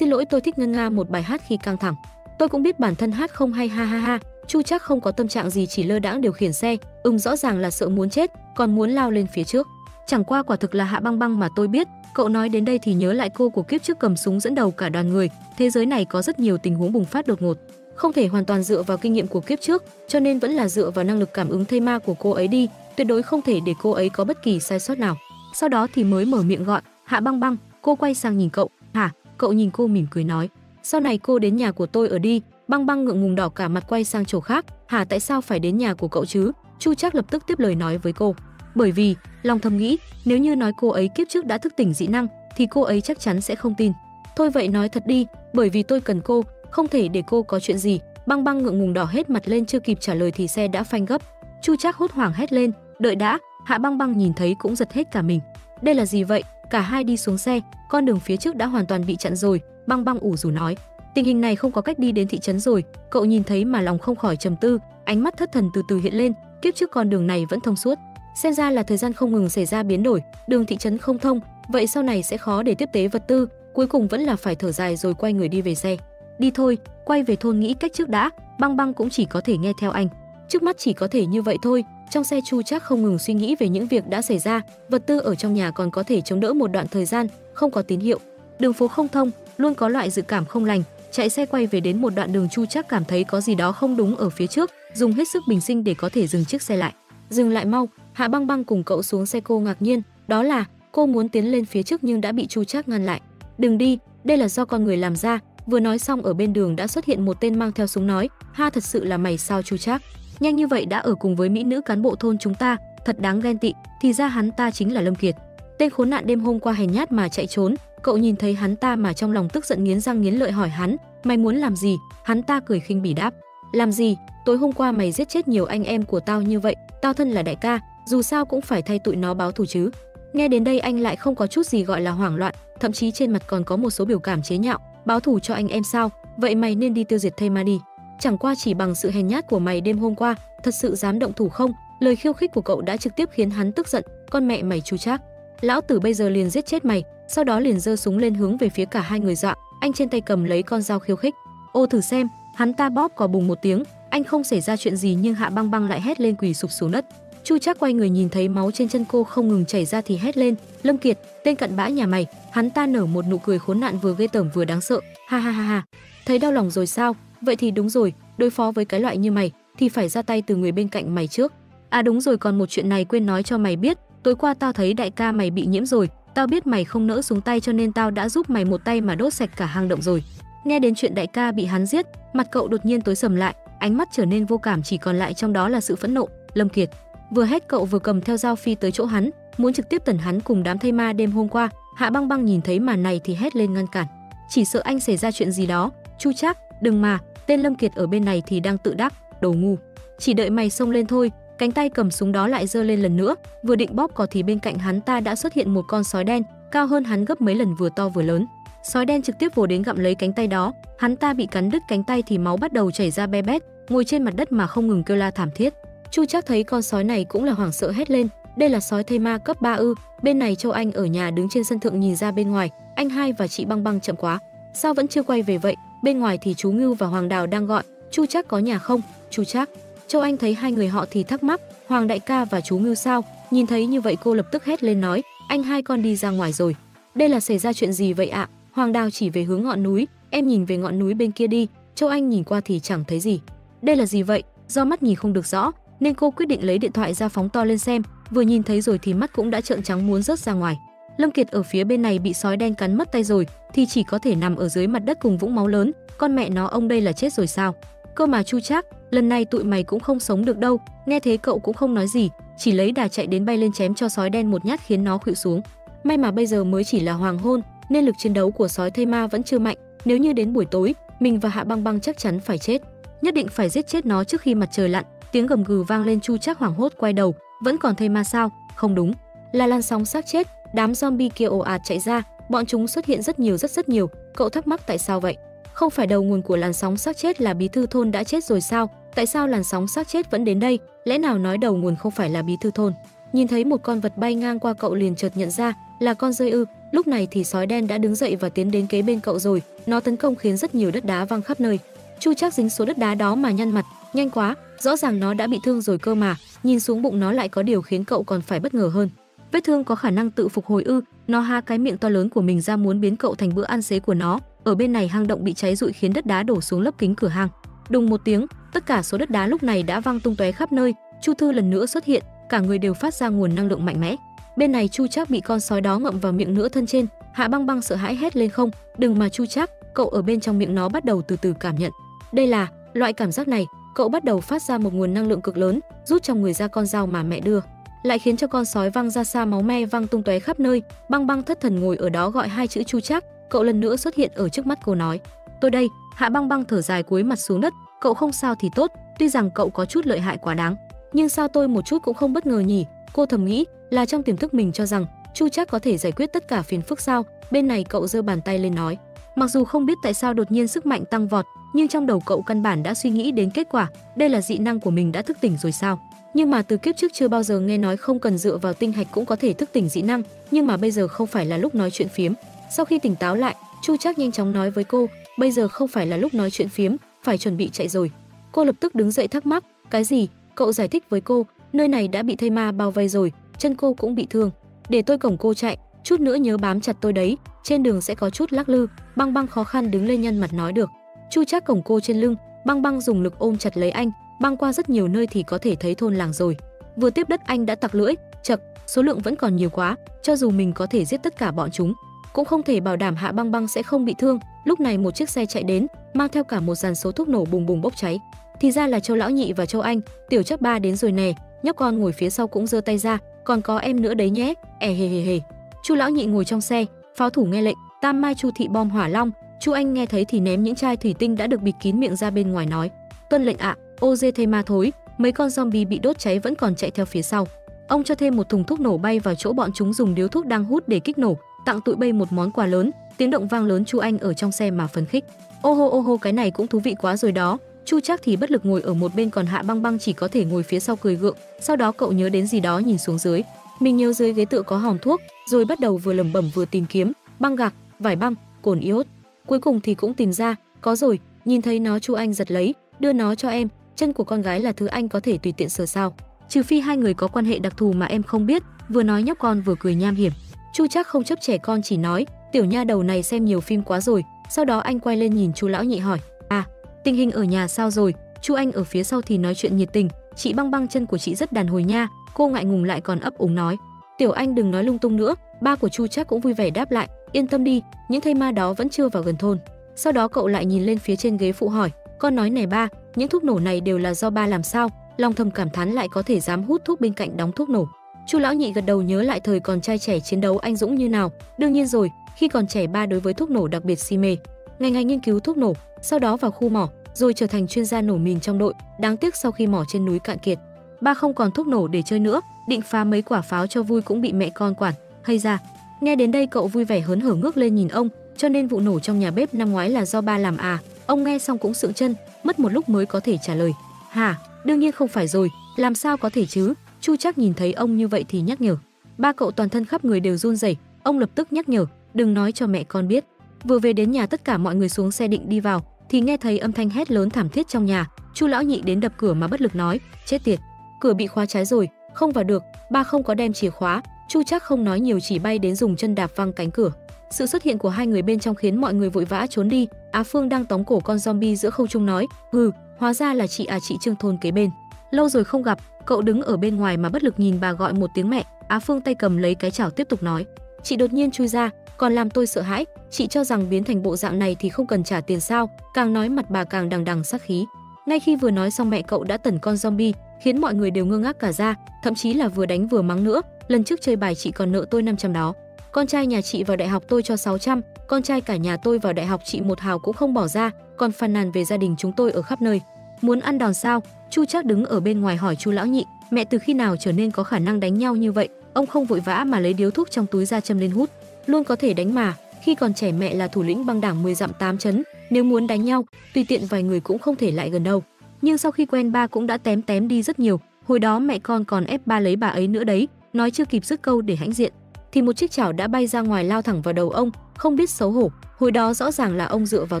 lỗi, tôi thích ngân nga một bài hát khi căng thẳng. Tôi cũng biết bản thân hát không hay, ha. Chu Trác không có tâm trạng gì, chỉ lơ đãng điều khiển xe, rõ ràng là sợ muốn chết, còn muốn lao lên phía trước. Chẳng qua quả thực là Hạ Băng Băng mà tôi biết. Cậu nói đến đây thì nhớ lại cô của kiếp trước cầm súng dẫn đầu cả đoàn người. Thế giới này có rất nhiều tình huống bùng phát đột ngột, không thể hoàn toàn dựa vào kinh nghiệm của kiếp trước, cho nên vẫn là dựa vào năng lực cảm ứng thây ma của cô ấy đi, tuyệt đối không thể để cô ấy có bất kỳ sai sót nào. Sau đó thì mới mở miệng gọi, Hạ Băng Băng. Cô quay sang nhìn cậu, hả? Cậu nhìn cô mỉm cười nói, sau này cô đến nhà của tôi ở đi. Băng Băng ngượng ngùng đỏ cả mặt quay sang chỗ khác, hả? Tại sao phải đến nhà của cậu chứ? Chu Trác lập tức tiếp lời nói với cô, bởi vì lòng thầm nghĩ, nếu như nói cô ấy kiếp trước đã thức tỉnh dị năng thì cô ấy chắc chắn sẽ không tin. Thôi vậy nói thật đi, bởi vì tôi cần cô, không thể để cô có chuyện gì. Băng Băng ngượng ngùng đỏ hết mặt lên, chưa kịp trả lời thì xe đã phanh gấp. Chu Trác hốt hoảng hét lên, đợi đã. Hạ Băng Băng nhìn thấy cũng giật hết cả mình, đây là gì vậy? Cả hai đi xuống xe, con đường phía trước đã hoàn toàn bị chặn rồi. Băng Băng ủ rủ nói, tình hình này không có cách đi đến thị trấn rồi. Cậu nhìn thấy mà lòng không khỏi trầm tư, ánh mắt thất thần từ từ hiện lên, kiếp trước con đường này vẫn thông suốt, xem ra là thời gian không ngừng xảy ra biến đổi, đường thị trấn không thông, vậy sau này sẽ khó để tiếp tế vật tư. Cuối cùng vẫn là phải thở dài rồi quay người đi về xe. Đi thôi, quay về thôn nghĩ cách trước đã. Băng Băng cũng chỉ có thể nghe theo anh, trước mắt chỉ có thể như vậy thôi. Trong xe Chu Trác không ngừng suy nghĩ về những việc đã xảy ra, vật tư ở trong nhà còn có thể chống đỡ một đoạn thời gian, không có tín hiệu, đường phố không thông, luôn có loại dự cảm không lành. Chạy xe quay về đến một đoạn đường, Chu Trác cảm thấy có gì đó không đúng ở phía trước, dùng hết sức bình sinh để có thể dừng chiếc xe lại. Dừng lại mau. Hạ Băng Băng cùng cậu xuống xe, cô ngạc nhiên, đó là cô muốn tiến lên phía trước nhưng đã bị Chu Trác ngăn lại. Đừng đi, đây là do con người làm ra. Vừa nói xong ở bên đường đã xuất hiện một tên mang theo súng nói, ha, thật sự là mày sao Chu Trác? Nhanh như vậy đã ở cùng với mỹ nữ cán bộ thôn chúng ta, thật đáng ghen tị. Thì ra hắn ta chính là Lâm Kiệt, tên khốn nạn đêm hôm qua hèn nhát mà chạy trốn. Cậu nhìn thấy hắn ta mà trong lòng tức giận, nghiến răng nghiến lợi hỏi hắn, mày muốn làm gì? Hắn ta cười khinh bỉ đáp, Làm gì, tối hôm qua mày giết chết nhiều anh em của tao như vậy, tao thân là đại ca, dù sao cũng phải thay tụi nó báo thù chứ. Nghe đến đây anh lại không có chút gì gọi là hoảng loạn, thậm chí trên mặt còn có một số biểu cảm chế nhạo. Báo thù cho anh em sao, vậy mày nên đi tiêu diệt thây ma đi. Chẳng qua chỉ bằng sự hèn nhát của mày đêm hôm qua, thật sự dám động thủ không? Lời khiêu khích của cậu đã trực tiếp khiến hắn tức giận, con mẹ mày chú trác. Lão tử bây giờ liền giết chết mày, sau đó liền giơ súng lên hướng về phía cả hai người dọa, anh trên tay cầm lấy con dao khiêu khích. Ô thử xem, hắn ta bóp cò bùng một tiếng, anh không xảy ra chuyện gì nhưng Hạ Băng Băng lại hét lên quỳ sụp xuống đất. Chu Trác quay người nhìn thấy máu trên chân cô không ngừng chảy ra thì hét lên, Lâm Kiệt, tên cặn bã nhà mày. Hắn ta nở một nụ cười khốn nạn vừa ghê tởm vừa đáng sợ, ha ha ha ha, thấy đau lòng rồi sao? Vậy thì đúng rồi, đối phó với cái loại như mày thì phải ra tay từ người bên cạnh mày trước. À đúng rồi, còn một chuyện này quên nói cho mày biết, tối qua tao thấy đại ca mày bị nhiễm rồi, tao biết mày không nỡ xuống tay cho nên tao đã giúp mày một tay mà đốt sạch cả hang động rồi. Nghe đến chuyện đại ca bị hắn giết, mặt cậu đột nhiên tối sầm lại, ánh mắt trở nên vô cảm, chỉ còn lại trong đó là sự phẫn nộ. Lâm Kiệt vừa hét cậu vừa cầm theo dao phi tới chỗ hắn, muốn trực tiếp tẩn hắn cùng đám thây ma đêm hôm qua. Hạ Băng Băng nhìn thấy màn này thì hét lên ngăn cản, chỉ sợ anh xảy ra chuyện gì đó. Chu Trác, đừng mà, tên Lâm Kiệt ở bên này thì đang tự đắc, đồ ngu, chỉ đợi mày xông lên thôi. Cánh tay cầm súng đó lại giơ lên lần nữa, vừa định bóp cò thì bên cạnh hắn ta đã xuất hiện một con sói đen, cao hơn hắn gấp mấy lần, vừa to vừa lớn. Sói đen trực tiếp vồ đến gặm lấy cánh tay đó, hắn ta bị cắn đứt cánh tay thì máu bắt đầu chảy ra be bét, ngồi trên mặt đất mà không ngừng kêu la thảm thiết. Chu Trác thấy con sói này cũng là hoảng sợ hét lên, đây là sói thây ma cấp 3 ư? Bên này Châu Anh ở nhà đứng trên sân thượng nhìn ra bên ngoài, anh hai và chị Băng Băng chậm quá, sao vẫn chưa quay về vậy? Bên ngoài thì chú Ngưu và Hoàng Đào đang gọi, Chu Trác có nhà không? Chu Trác. Châu Anh thấy hai người họ thì thắc mắc, Hoàng đại ca và chú Ngưu sao? Nhìn thấy như vậy cô lập tức hét lên nói, anh hai con đi ra ngoài rồi. Đây là xảy ra chuyện gì vậy ạ? Hoàng Đào chỉ về hướng ngọn núi, em nhìn về ngọn núi bên kia đi. Châu Anh nhìn qua thì chẳng thấy gì. Đây là gì vậy? Do mắt nhìn không được rõ nên cô quyết định lấy điện thoại ra phóng to lên xem, vừa nhìn thấy rồi thì mắt cũng đã trợn trắng muốn rớt ra ngoài. Lâm Kiệt ở phía bên này bị sói đen cắn mất tay rồi thì chỉ có thể nằm ở dưới mặt đất cùng vũng máu lớn, con mẹ nó ông đây là chết rồi sao? Cơ mà Chu Trác, lần này tụi mày cũng không sống được đâu. Nghe thế cậu cũng không nói gì, chỉ lấy đà chạy đến bay lên chém cho sói đen một nhát khiến nó khuỵu xuống. May mà bây giờ mới chỉ là hoàng hôn nên lực chiến đấu của sói thây ma vẫn chưa mạnh, nếu như đến buổi tối, mình và Hạ Băng Băng chắc chắn phải chết, nhất định phải giết chết nó trước khi mặt trời lặn. Tiếng gầm gừ vang lên, Chu Trác hoảng hốt quay đầu, vẫn còn thây ma sao? Không đúng, là làn sóng xác chết, đám zombie kia ồ ạt chạy ra, bọn chúng xuất hiện rất nhiều rất nhiều, cậu thắc mắc tại sao vậy? Không phải đầu nguồn của làn sóng xác chết là bí thư thôn đã chết rồi sao? Tại sao làn sóng xác chết vẫn đến đây? Lẽ nào nói đầu nguồn không phải là bí thư thôn? Nhìn thấy một con vật bay ngang qua, cậu liền chợt nhận ra là con dơi ư? Lúc này thì sói đen đã đứng dậy và tiến đến kế bên cậu rồi, nó tấn công khiến rất nhiều đất đá văng khắp nơi. Chu Trác dính số đất đá đó mà nhăn mặt, nhanh quá, rõ ràng nó đã bị thương rồi cơ mà. Nhìn xuống bụng nó lại có điều khiến cậu còn phải bất ngờ hơn. Vết thương có khả năng tự phục hồi ư? Nó há cái miệng to lớn của mình ra muốn biến cậu thành bữa ăn xế của nó. Ở bên này hang động bị cháy rụi khiến đất đá đổ xuống lấp kính cửa hang. Đùng một tiếng, tất cả số đất đá lúc này đã văng tung tóe khắp nơi. Chu Thư lần nữa xuất hiện, cả người đều phát ra nguồn năng lượng mạnh mẽ. Bên này Chu Trác bị con sói đó ngậm vào miệng nửa thân trên, Hạ Băng Băng sợ hãi hét lên, không, đừng mà Chu Trác. Cậu ở bên trong miệng nó bắt đầu từ từ cảm nhận. Đây là loại cảm giác này, cậu bắt đầu phát ra một nguồn năng lượng cực lớn, rút trong người ra con dao mà mẹ đưa, lại khiến cho con sói văng ra xa, máu me văng tung tóe khắp nơi. Băng Băng thất thần ngồi ở đó gọi hai chữ Chu Trác. Cậu lần nữa xuất hiện ở trước mắt cô nói, tôi đây. Hạ Băng Băng thở dài cúi mặt xuống đất, cậu không sao thì tốt, tuy rằng cậu có chút lợi hại quá đáng, nhưng sao tôi một chút cũng không bất ngờ nhỉ? Cô thầm nghĩ, là trong tiềm thức mình cho rằng Chu Trác có thể giải quyết tất cả phiền phức sao? Bên này cậu giơ bàn tay lên nói, mặc dù không biết tại sao đột nhiên sức mạnh tăng vọt, nhưng trong đầu cậu căn bản đã suy nghĩ đến kết quả, đây là dị năng của mình đã thức tỉnh rồi sao? Nhưng mà từ kiếp trước chưa bao giờ nghe nói không cần dựa vào tinh hạch cũng có thể thức tỉnh dị năng, nhưng mà bây giờ không phải là lúc nói chuyện phiếm. Sau khi tỉnh táo lại, Chu Trác nhanh chóng nói với cô, bây giờ không phải là lúc nói chuyện phiếm, phải chuẩn bị chạy rồi. Cô lập tức đứng dậy thắc mắc, cái gì? Cậu giải thích với cô, nơi này đã bị thây ma bao vây rồi, chân cô cũng bị thương, để tôi cổng cô chạy, chút nữa nhớ bám chặt tôi đấy, trên đường sẽ có chút lắc lư. Băng Băng khó khăn đứng lên nhăn mặt nói được. Chu Trác cổng cô trên lưng, Băng Băng dùng lực ôm chặt lấy anh, băng qua rất nhiều nơi thì có thể thấy thôn làng rồi. Vừa tiếp đất anh đã tặc lưỡi, chậc, số lượng vẫn còn nhiều quá, cho dù mình có thể giết tất cả bọn chúng, cũng không thể bảo đảm Hạ Băng Băng sẽ không bị thương. Lúc này một chiếc xe chạy đến, mang theo cả một dàn số thuốc nổ bùng bùng bốc cháy. Thì ra là Châu lão nhị và Châu Anh, tiểu Trác ba đến rồi nè, nhóc con ngồi phía sau cũng giơ tay ra, còn có em nữa đấy nhé. È hề hề hề. Chu lão nhị ngồi trong xe, pháo thủ nghe lệnh, tam mai Chu thị bom hỏa long. Chu Anh nghe thấy thì ném những chai thủy tinh đã được bịt kín miệng ra bên ngoài nói, Tuân lệnh ạ, ô dê thê ma thối, mấy con zombie bị đốt cháy vẫn còn chạy theo phía sau. Ông cho thêm một thùng thuốc nổ bay vào chỗ bọn chúng dùng điếu thuốc đang hút để kích nổ, tặng tụi bay một món quà lớn. Tiếng động vang lớn, Chu Anh ở trong xe mà phấn khích. Ô hô, cái này cũng thú vị quá rồi đó. Chu Trác thì bất lực ngồi ở một bên, còn Hạ Băng Băng chỉ có thể ngồi phía sau cười gượng. Sau đó cậu nhớ đến gì đó, nhìn xuống dưới. Mình nhớ dưới ghế tựa có hòm thuốc, rồi bắt đầu vừa lẩm bẩm vừa tìm kiếm, băng gạc, vải băng, cồn iốt. Cuối cùng thì cũng tìm ra, có rồi, nhìn thấy nó Chu Anh giật lấy, đưa nó cho em, chân của con gái là thứ anh có thể tùy tiện sờ sao? Trừ phi hai người có quan hệ đặc thù mà em không biết. Vừa nói nhóc con vừa cười nham hiểm. Chu Trác không chấp trẻ con, chỉ nói, tiểu nha đầu này xem nhiều phim quá rồi. Sau đó anh quay lên nhìn Chu lão nhị hỏi, à, tình hình ở nhà sao rồi? Chu Anh ở phía sau thì nói chuyện nhiệt tình, chị Băng Băng chân của chị rất đàn hồi nha. Cô ngại ngùng lại còn ấp úng nói, tiểu anh đừng nói lung tung nữa. Ba của Chu Trác cũng vui vẻ đáp lại, yên tâm đi, những thây ma đó vẫn chưa vào gần thôn. Sau đó cậu lại nhìn lên phía trên ghế phụ hỏi, con nói này ba, những thuốc nổ này đều là do ba làm sao? Long thầm cảm thán lại có thể dám hút thuốc bên cạnh đóng thuốc nổ. Chu lão nhị gật đầu, nhớ lại thời còn trai trẻ chiến đấu anh dũng như nào. Đương nhiên rồi, khi còn trẻ ba đối với thuốc nổ đặc biệt si mê, ngày ngày nghiên cứu thuốc nổ, sau đó vào khu mỏ, rồi trở thành chuyên gia nổ mìn trong đội. Đáng tiếc sau khi mỏ trên núi cạn kiệt, ba không còn thuốc nổ để chơi nữa, định phá mấy quả pháo cho vui cũng bị mẹ con quản, hay ra. Nghe đến đây cậu vui vẻ hớn hở ngước lên nhìn ông, cho nên vụ nổ trong nhà bếp năm ngoái là do ba làm à? Ông nghe xong cũng sượng chân, mất một lúc mới có thể trả lời. Hả? Đương nhiên không phải rồi, làm sao có thể chứ? Chu Trác nhìn thấy ông như vậy thì nhắc nhở. Ba cậu toàn thân khắp người đều run rẩy, ông lập tức nhắc nhở, đừng nói cho mẹ con biết. Vừa về đến nhà tất cả mọi người xuống xe định đi vào thì nghe thấy âm thanh hét lớn thảm thiết trong nhà. Chu lão nhị đến đập cửa mà bất lực nói, chết tiệt, cửa bị khóa trái rồi, không vào được, ba không có đem chìa khóa. Chu Trác không nói nhiều, chỉ bay đến dùng chân đạp văng cánh cửa. Sự xuất hiện của hai người bên trong khiến mọi người vội vã trốn đi. Á Phương đang tóm cổ con zombie giữa không trung nói, hừ, hóa ra là chị à, chị Trương thôn kế bên, lâu rồi không gặp. Cậu đứng ở bên ngoài mà bất lực nhìn bà gọi một tiếng mẹ. Á Phương tay cầm lấy cái chảo tiếp tục nói, chị đột nhiên chui ra còn làm tôi sợ hãi, chị cho rằng biến thành bộ dạng này thì không cần trả tiền sao? Càng nói mặt bà càng đằng đằng sát khí. Ngay khi vừa nói xong mẹ cậu đã tẩn con zombie, khiến mọi người đều ngơ ngác cả ra, thậm chí là vừa đánh vừa mắng nữa. Lần trước chơi bài chị còn nợ tôi 500 đó, con trai nhà chị vào đại học tôi cho 600, con trai cả nhà tôi vào đại học chị một hào cũng không bỏ ra, còn phàn nàn về gia đình chúng tôi ở khắp nơi. Muốn ăn đòn sao? Chu Trác đứng ở bên ngoài hỏi Chu lão nhị, mẹ từ khi nào trở nên có khả năng đánh nhau như vậy? Ông không vội vã mà lấy điếu thuốc trong túi ra châm lên hút, luôn có thể đánh mà, khi còn trẻ mẹ là thủ lĩnh băng đảng 10 dặm 8 chấn, nếu muốn đánh nhau, tùy tiện vài người cũng không thể lại gần đâu. Nhưng sau khi quen ba cũng đã tém đi rất nhiều, hồi đó mẹ con còn ép ba lấy bà ấy nữa đấy. Nói chưa kịp dứt câu để hãnh diện thì một chiếc chảo đã bay ra ngoài lao thẳng vào đầu ông, không biết xấu hổ, hồi đó rõ ràng là ông dựa vào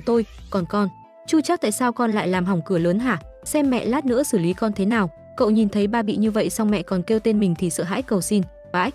tôi, còn con, Chu Trác tại sao con lại làm hỏng cửa lớn hả? Xem mẹ lát nữa xử lý con thế nào. Cậu nhìn thấy ba bị như vậy xong mẹ còn kêu tên mình thì sợ hãi cầu xin, vãi,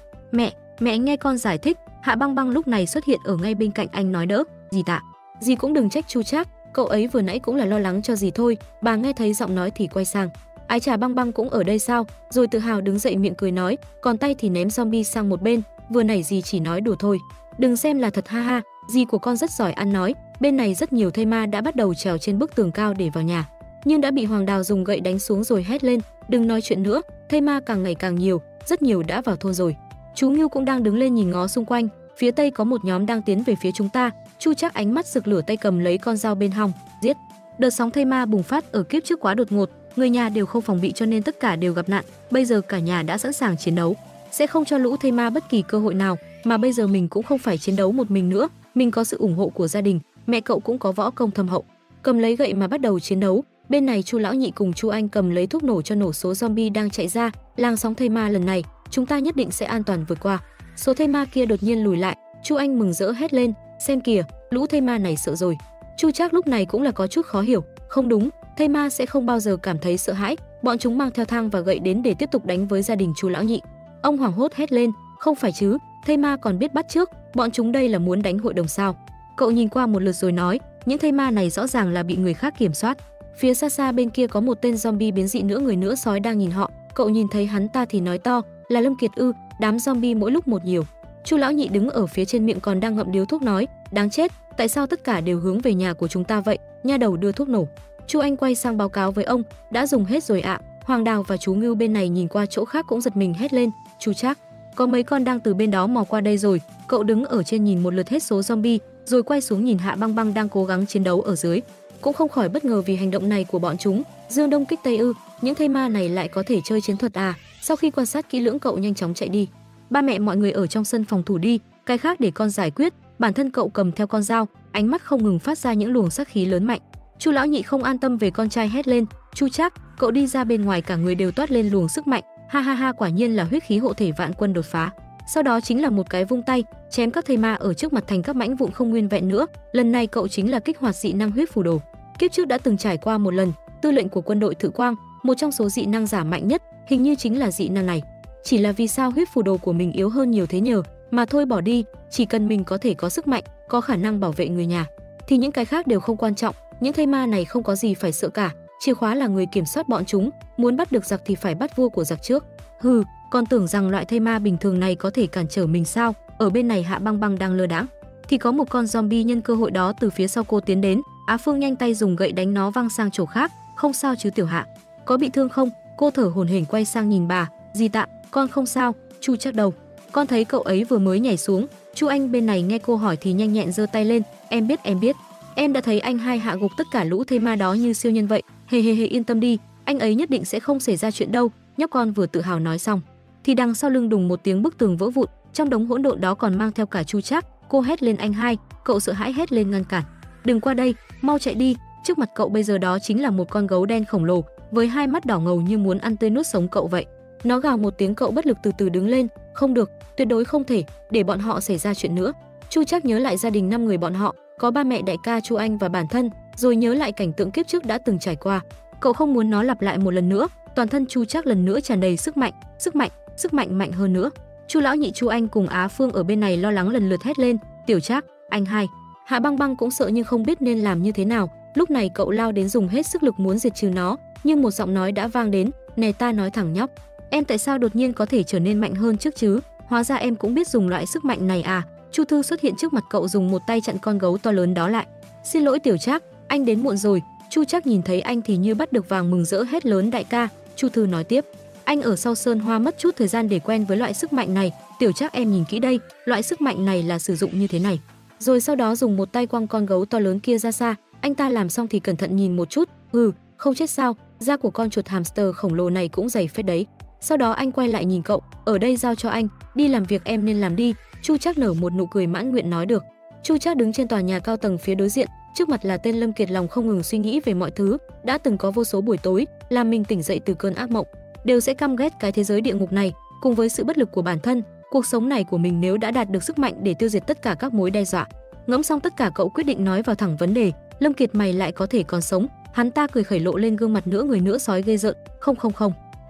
mẹ nghe con giải thích. Hạ Băng Băng lúc này xuất hiện ở ngay bên cạnh anh nói, đỡ, dì tạ, dì cũng đừng trách Chu Trác, cậu ấy vừa nãy cũng là lo lắng cho dì thôi. Bà nghe thấy giọng nói thì quay sang, ái chà, Băng Băng cũng ở đây sao? Rồi tự hào đứng dậy miệng cười nói, còn tay thì ném zombie sang một bên, vừa nãy dì chỉ nói đùa thôi, đừng xem là thật ha ha, dì của con rất giỏi ăn nói. Bên này rất nhiều thây ma đã bắt đầu trèo trên bức tường cao để vào nhà, nhưng đã bị Hoàng Đào dùng gậy đánh xuống rồi hét lên, đừng nói chuyện nữa, thây ma càng ngày càng nhiều, rất nhiều đã vào thôn rồi. Chú Ngưu cũng đang đứng lên nhìn ngó xung quanh, phía tây có một nhóm đang tiến về phía chúng ta. Chu Trác ánh mắt rực lửa, tay cầm lấy con dao bên hông, giết. Đợt sóng thây ma bùng phát ở kiếp trước quá đột ngột, người nhà đều không phòng bị cho nên tất cả đều gặp nạn, bây giờ cả nhà đã sẵn sàng chiến đấu, sẽ không cho lũ thây ma bất kỳ cơ hội nào. Mà bây giờ mình cũng không phải chiến đấu một mình nữa, mình có sự ủng hộ của gia đình, mẹ cậu cũng có võ công thâm hậu. Cầm lấy gậy mà bắt đầu chiến đấu, bên này Chu lão nhị cùng Chu Anh cầm lấy thuốc nổ cho nổ số zombie đang chạy ra. Làng sóng thây ma lần này chúng ta nhất định sẽ an toàn vượt qua. Số thây ma kia đột nhiên lùi lại, Chu Anh mừng rỡ hét lên, xem kìa, lũ thây ma này sợ rồi. Chu Trác lúc này cũng là có chút khó hiểu, không đúng, thây ma sẽ không bao giờ cảm thấy sợ hãi, bọn chúng mang theo thang và gậy đến để tiếp tục đánh với gia đình Chu lão nhị. Ông hoảng hốt hét lên, không phải chứ, thây ma còn biết bắt trước, bọn chúng đây là muốn đánh hội đồng sao? Cậu nhìn qua một lượt rồi nói, những thây ma này rõ ràng là bị người khác kiểm soát. Phía xa xa bên kia có một tên zombie biến dị nữa người nữa sói đang nhìn họ, cậu nhìn thấy hắn ta thì nói to, là Lâm Kiệt ư? Đám zombie mỗi lúc một nhiều. Chu lão nhị đứng ở phía trên miệng còn đang ngậm điếu thuốc nói, đáng chết, tại sao tất cả đều hướng về nhà của chúng ta vậy? Nha đầu đưa thuốc nổ. Chu Anh quay sang báo cáo với ông, đã dùng hết rồi ạ. Hoàng Đào và chú Ngưu bên này nhìn qua chỗ khác cũng giật mình hét lên, Chu Trác, có mấy con đang từ bên đó mò qua đây rồi. Cậu đứng ở trên nhìn một lượt hết số zombie, rồi quay xuống nhìn Hạ Băng Băng đang cố gắng chiến đấu ở dưới. cũng không khỏi bất ngờ vì hành động này của bọn chúng. Dương Đông kích Tây ư? Những thây ma này lại có thể chơi chiến thuật à? Sau khi quan sát kỹ lưỡng, cậu nhanh chóng chạy đi. Ba mẹ mọi người ở trong sân phòng thủ đi, cái khác để con giải quyết. Bản thân cậu cầm theo con dao, ánh mắt không ngừng phát ra những luồng sát khí lớn mạnh. Chu lão nhị không an tâm về con trai hét lên, "Chu Trác!" Cậu đi ra bên ngoài, cả người đều toát lên luồng sức mạnh. Ha ha ha, quả nhiên là huyết khí hộ thể vạn quân đột phá. Sau đó chính là một cái vung tay, chém các thây ma ở trước mặt thành các mảnh vụn không nguyên vẹn nữa. Lần này cậu chính là kích hoạt dị năng huyết phù đồ. Kiếp trước đã từng trải qua một lần, tư lệnh của quân đội Thử Quang, một trong số dị năng giả mạnh nhất, hình như chính là dị năng này. Chỉ là vì sao huyết phù đồ của mình yếu hơn nhiều thế nhờ, mà thôi bỏ đi, chỉ cần mình có thể có sức mạnh, có khả năng bảo vệ người nhà thì những cái khác đều không quan trọng. Những thây ma này không có gì phải sợ cả, chìa khóa là người kiểm soát bọn chúng, muốn bắt được giặc thì phải bắt vua của giặc trước. Hừ, còn tưởng rằng loại thây ma bình thường này có thể cản trở mình sao? Ở bên này Hạ Băng Băng đang lơ đãng thì có một con zombie nhân cơ hội đó từ phía sau cô tiến đến. Á Phương nhanh tay dùng gậy đánh nó văng sang chỗ khác. Không sao chứ tiểu Hạ, có bị thương không? Cô thở hổn hển quay sang nhìn bà. Di Tạ, con không sao. Chu Trác đầu, con thấy cậu ấy vừa mới nhảy xuống. Chu Anh bên này nghe cô hỏi thì nhanh nhẹn giơ tay lên. Em biết, em đã thấy anh hai hạ gục tất cả lũ thây ma đó như siêu nhân vậy. Hề, yên tâm đi, anh ấy nhất định sẽ không xảy ra chuyện đâu. Nhóc con vừa tự hào nói xong thì đằng sau lưng đùng một tiếng bức tường vỡ vụn, trong đống hỗn độn đó còn mang theo cả Chu Trác. Cô hét lên anh hai, cậu sợ hãi hét lên ngăn cản. Đừng qua đây, mau chạy đi. Trước mặt cậu bây giờ đó chính là một con gấu đen khổng lồ với hai mắt đỏ ngầu như muốn ăn tươi nuốt sống cậu vậy. Nó gào một tiếng, cậu bất lực từ từ đứng lên. Không được, tuyệt đối không thể để bọn họ xảy ra chuyện nữa. Chu Trác nhớ lại gia đình 5 người bọn họ, có ba mẹ, đại ca, Chu Anh và bản thân, rồi nhớ lại cảnh tượng kiếp trước đã từng trải qua. Cậu không muốn nó lặp lại một lần nữa. Toàn thân Chu Trác lần nữa tràn đầy sức mạnh, mạnh hơn nữa. Chu lão nhị, Chu Anh cùng Á Phương ở bên này lo lắng lần lượt hét lên, "Tiểu Trác, anh hai." Hạ Băng Băng cũng sợ nhưng không biết nên làm như thế nào. Lúc này cậu lao đến dùng hết sức lực muốn diệt trừ nó, nhưng một giọng nói đã vang đến, "Nè, ta nói thẳng nhóc, em tại sao đột nhiên có thể trở nên mạnh hơn trước chứ? Hóa ra em cũng biết dùng loại sức mạnh này à?" Chu Thư xuất hiện trước mặt cậu, dùng một tay chặn con gấu to lớn đó lại. "Xin lỗi tiểu Trác, anh đến muộn rồi." Chu Trác nhìn thấy anh thì như bắt được vàng, mừng rỡ hét lớn, "Đại ca." Chu Thư nói tiếp, "Anh ở sau sơn hoa mất chút thời gian để quen với loại sức mạnh này. Tiểu Trác, em nhìn kỹ đây, loại sức mạnh này là sử dụng như thế này." Rồi sau đó dùng một tay quăng con gấu to lớn kia ra xa. Anh ta làm xong thì cẩn thận nhìn một chút, "Ừ, không chết sao, da của con chuột hamster khổng lồ này cũng dày phết đấy." Sau đó anh quay lại nhìn cậu, "Ở đây giao cho anh, đi làm việc em nên làm đi." Chu Trác nở một nụ cười mãn nguyện nói được. Chu Trác đứng trên tòa nhà cao tầng phía đối diện, trước mặt là tên Lâm Kiệt, lòng không ngừng suy nghĩ về mọi thứ. Đã từng có vô số buổi tối làm mình tỉnh dậy từ cơn ác mộng, đều sẽ căm ghét cái thế giới địa ngục này cùng với sự bất lực của bản thân. Cuộc sống này của mình nếu đã đạt được sức mạnh để tiêu diệt tất cả các mối đe dọa. Ngẫm xong tất cả, cậu quyết định nói vào thẳng vấn đề, "Lâm Kiệt, mày lại có thể còn sống?" Hắn ta cười khẩy, lộ lên gương mặt nửa người nửa sói ghê rợn, "Không,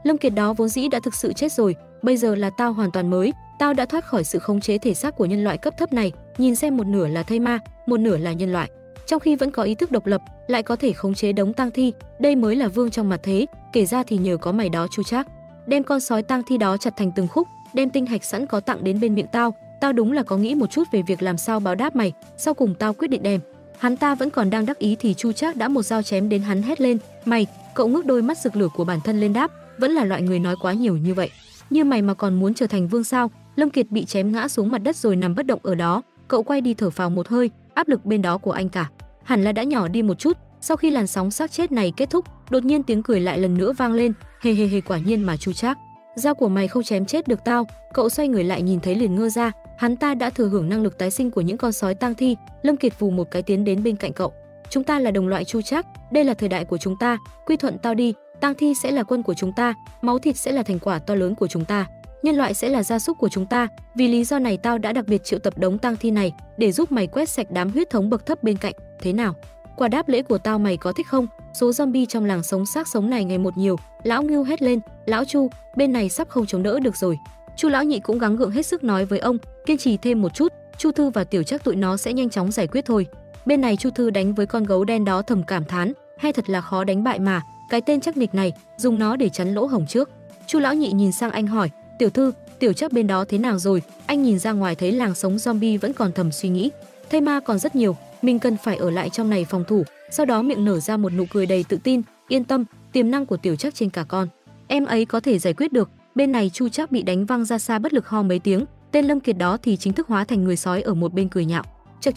Lâm Kiệt đó vốn dĩ đã thực sự chết rồi, bây giờ là tao hoàn toàn mới, tao đã thoát khỏi sự khống chế thể xác của nhân loại cấp thấp này, nhìn xem, một nửa là thây ma, một nửa là nhân loại, trong khi vẫn có ý thức độc lập, lại có thể khống chế đống tang thi, đây mới là vương trong mặt thế, kể ra thì nhờ có mày đó Chu Trác. Đem con sói tang thi đó chặt thành từng khúc, đem tinh hạch sẵn có tặng đến bên miệng tao, tao đúng là có nghĩ một chút về việc làm sao báo đáp mày, sau cùng tao quyết định đem." Hắn ta vẫn còn đang đắc ý thì Chu Trác đã một dao chém đến, hắn hét lên, "Mày!" Cậu ngước đôi mắt rực lửa của bản thân lên đáp, "Vẫn là loại người nói quá nhiều như vậy, như mày mà còn muốn trở thành vương sao?" Lâm Kiệt bị chém ngã xuống mặt đất rồi nằm bất động ở đó. Cậu quay đi thở phào một hơi, áp lực bên đó của anh cả hẳn là đã nhỏ đi một chút. Sau khi làn sóng xác chết này kết thúc, đột nhiên tiếng cười lại lần nữa vang lên, hề, quả nhiên mà Chu Trác, dao của mày không chém chết được tao. Cậu xoay người lại nhìn thấy liền ngơ ra, hắn ta đã thừa hưởng năng lực tái sinh của những con sói tang thi. Lâm Kiệt vù một cái tiến đến bên cạnh cậu, "Chúng ta là đồng loại Chu Trác, đây là thời đại của chúng ta, quy thuận tao đi, tang thi sẽ là quân của chúng ta, máu thịt sẽ là thành quả to lớn của chúng ta, nhân loại sẽ là gia súc của chúng ta. Vì lý do này tao đã đặc biệt triệu tập đống tang thi này để giúp mày quét sạch đám huyết thống bậc thấp bên cạnh, thế nào? Quả đáp lễ của tao mày có thích không?" Số zombie trong làng sống xác sống này ngày một nhiều. Lão Ngưu hét lên, "Lão Chu, bên này sắp không chống đỡ được rồi." Chu lão nhị cũng gắng gượng hết sức nói với ông, "Kiên trì thêm một chút, Chu Thư và tiểu Trác tụi nó sẽ nhanh chóng giải quyết thôi." Bên này Chu Thư đánh với con gấu đen đó thầm cảm thán, "Hay thật là khó đánh bại mà, cái tên Trác Nịch này, dùng nó để chắn lỗ hổng trước." Chu lão nhị nhìn sang anh hỏi, "Tiểu Thư, tiểu Trác bên đó thế nào rồi?" Anh nhìn ra ngoài thấy làng sống zombie vẫn còn, thầm suy nghĩ, "Thây ma còn rất nhiều, mình cần phải ở lại trong này phòng thủ." Sau đó miệng nở ra một nụ cười đầy tự tin, "Yên tâm, tiềm năng của tiểu Trác trên cả con, em ấy có thể giải quyết được." Bên này Chu Trác bị đánh văng ra xa, bất lực ho mấy tiếng. Tên Lâm Kiệt đó thì chính thức hóa thành người sói ở một bên cười nhạo, "Chậc,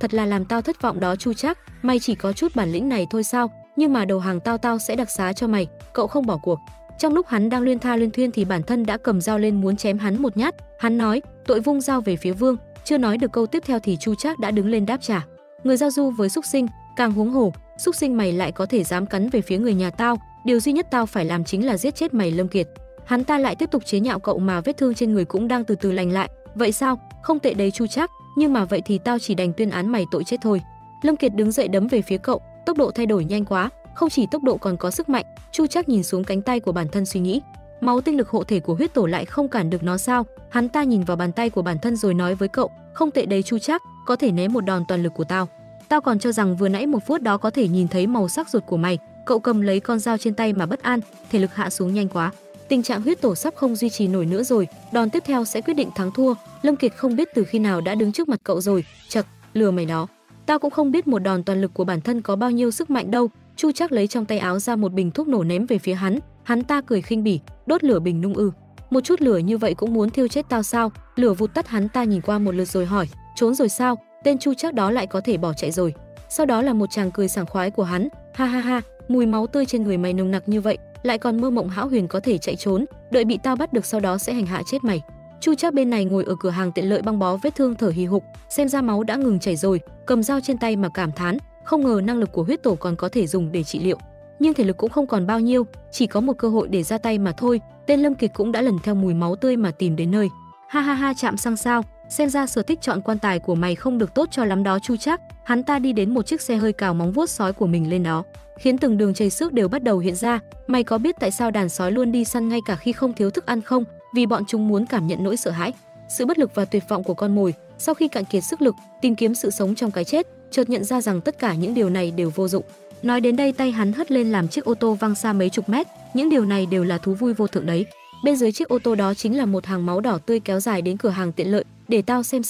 Thật là làm tao thất vọng đó Chu Trác, mày chỉ có chút bản lĩnh này thôi sao? Nhưng mà đầu hàng tao sẽ đặc xá cho mày, cậu không bỏ cuộc. Trong lúc hắn đang luyên thuyên thì bản thân đã cầm dao lên muốn chém hắn một nhát. Hắn nói, tội vung dao về phía Vương, chưa nói được câu tiếp theo thì Chu Trác đã đứng lên đáp trả. Người giao du với xúc sinh, càng huống hồ, xúc sinh mày lại có thể dám cắn về phía người nhà tao, điều duy nhất tao phải làm chính là giết chết mày Lâm Kiệt. Hắn ta lại tiếp tục chế nhạo cậu mà vết thương trên người cũng đang từ từ lành lại. Vậy sao? Không tệ đấy Chu Trác, nhưng mà vậy thì tao chỉ đành tuyên án mày tội chết thôi. Lâm Kiệt đứng dậy đấm về phía cậu, tốc độ thay đổi nhanh quá, không chỉ tốc độ còn có sức mạnh. Chu Trác nhìn xuống cánh tay của bản thân suy nghĩ, máu tinh lực hộ thể của huyết tổ lại không cản được nó sao? Hắn ta nhìn vào bàn tay của bản thân rồi nói với cậu, không tệ đấy Chu Trác, có thể né một đòn toàn lực của tao. Tao còn cho rằng vừa nãy một phút đó có thể nhìn thấy màu sắc ruột của mày. Cậu cầm lấy con dao trên tay mà bất an, thể lực hạ xuống nhanh quá. Tình trạng huyết tổ sắp không duy trì nổi nữa rồi, đòn tiếp theo sẽ quyết định thắng thua. Lâm Kiệt không biết từ khi nào đã đứng trước mặt cậu rồi, chậc, lừa mày đó. Tao cũng không biết một đòn toàn lực của bản thân có bao nhiêu sức mạnh đâu. Chu Trác lấy trong tay áo ra một bình thuốc nổ ném về phía hắn, hắn ta cười khinh bỉ, đốt lửa bình nung ư? Một chút lửa như vậy cũng muốn thiêu chết tao sao? Lửa vụt tắt, hắn ta nhìn qua một lượt rồi hỏi, trốn rồi sao? Tên Chu Trác đó lại có thể bỏ chạy rồi. Sau đó là một tràng cười sảng khoái của hắn, ha ha ha, mùi máu tươi trên người mày nồng nặc như vậy, lại còn mơ mộng hão huyền có thể chạy trốn, đợi bị tao bắt được sau đó sẽ hành hạ chết mày. Chu Trác bên này ngồi ở cửa hàng tiện lợi băng bó vết thương thở hì hục, xem ra máu đã ngừng chảy rồi, cầm dao trên tay mà cảm thán, không ngờ năng lực của huyết tổ còn có thể dùng để trị liệu, nhưng thể lực cũng không còn bao nhiêu, chỉ có một cơ hội để ra tay mà thôi. Tên Lâm Kiệt cũng đã lần theo mùi máu tươi mà tìm đến nơi. Ha ha ha, chạm xăng sao? Xem ra sở thích chọn quan tài của mày không được tốt cho lắm đó Chu Trác. Hắn ta đi đến một chiếc xe hơi cào móng vuốt sói của mình lên đó, khiến từng đường chày xước đều bắt đầu hiện ra. Mày có biết tại sao đàn sói luôn đi săn ngay cả khi không thiếu thức ăn không? Vì bọn chúng muốn cảm nhận nỗi sợ hãi, sự bất lực và tuyệt vọng của con mồi. Sau khi cạn kiệt sức lực, tìm kiếm sự sống trong cái chết, chợt nhận ra rằng tất cả những điều này đều vô dụng. Nói đến đây tay hắn hất lên làm chiếc ô tô văng xa mấy chục mét. Những điều này đều là thú vui vô thượng đấy. Bên dưới chiếc ô tô đó chính là một hàng máu đỏ tươi kéo dài đến cửa hàng tiện lợi. Để tao xem,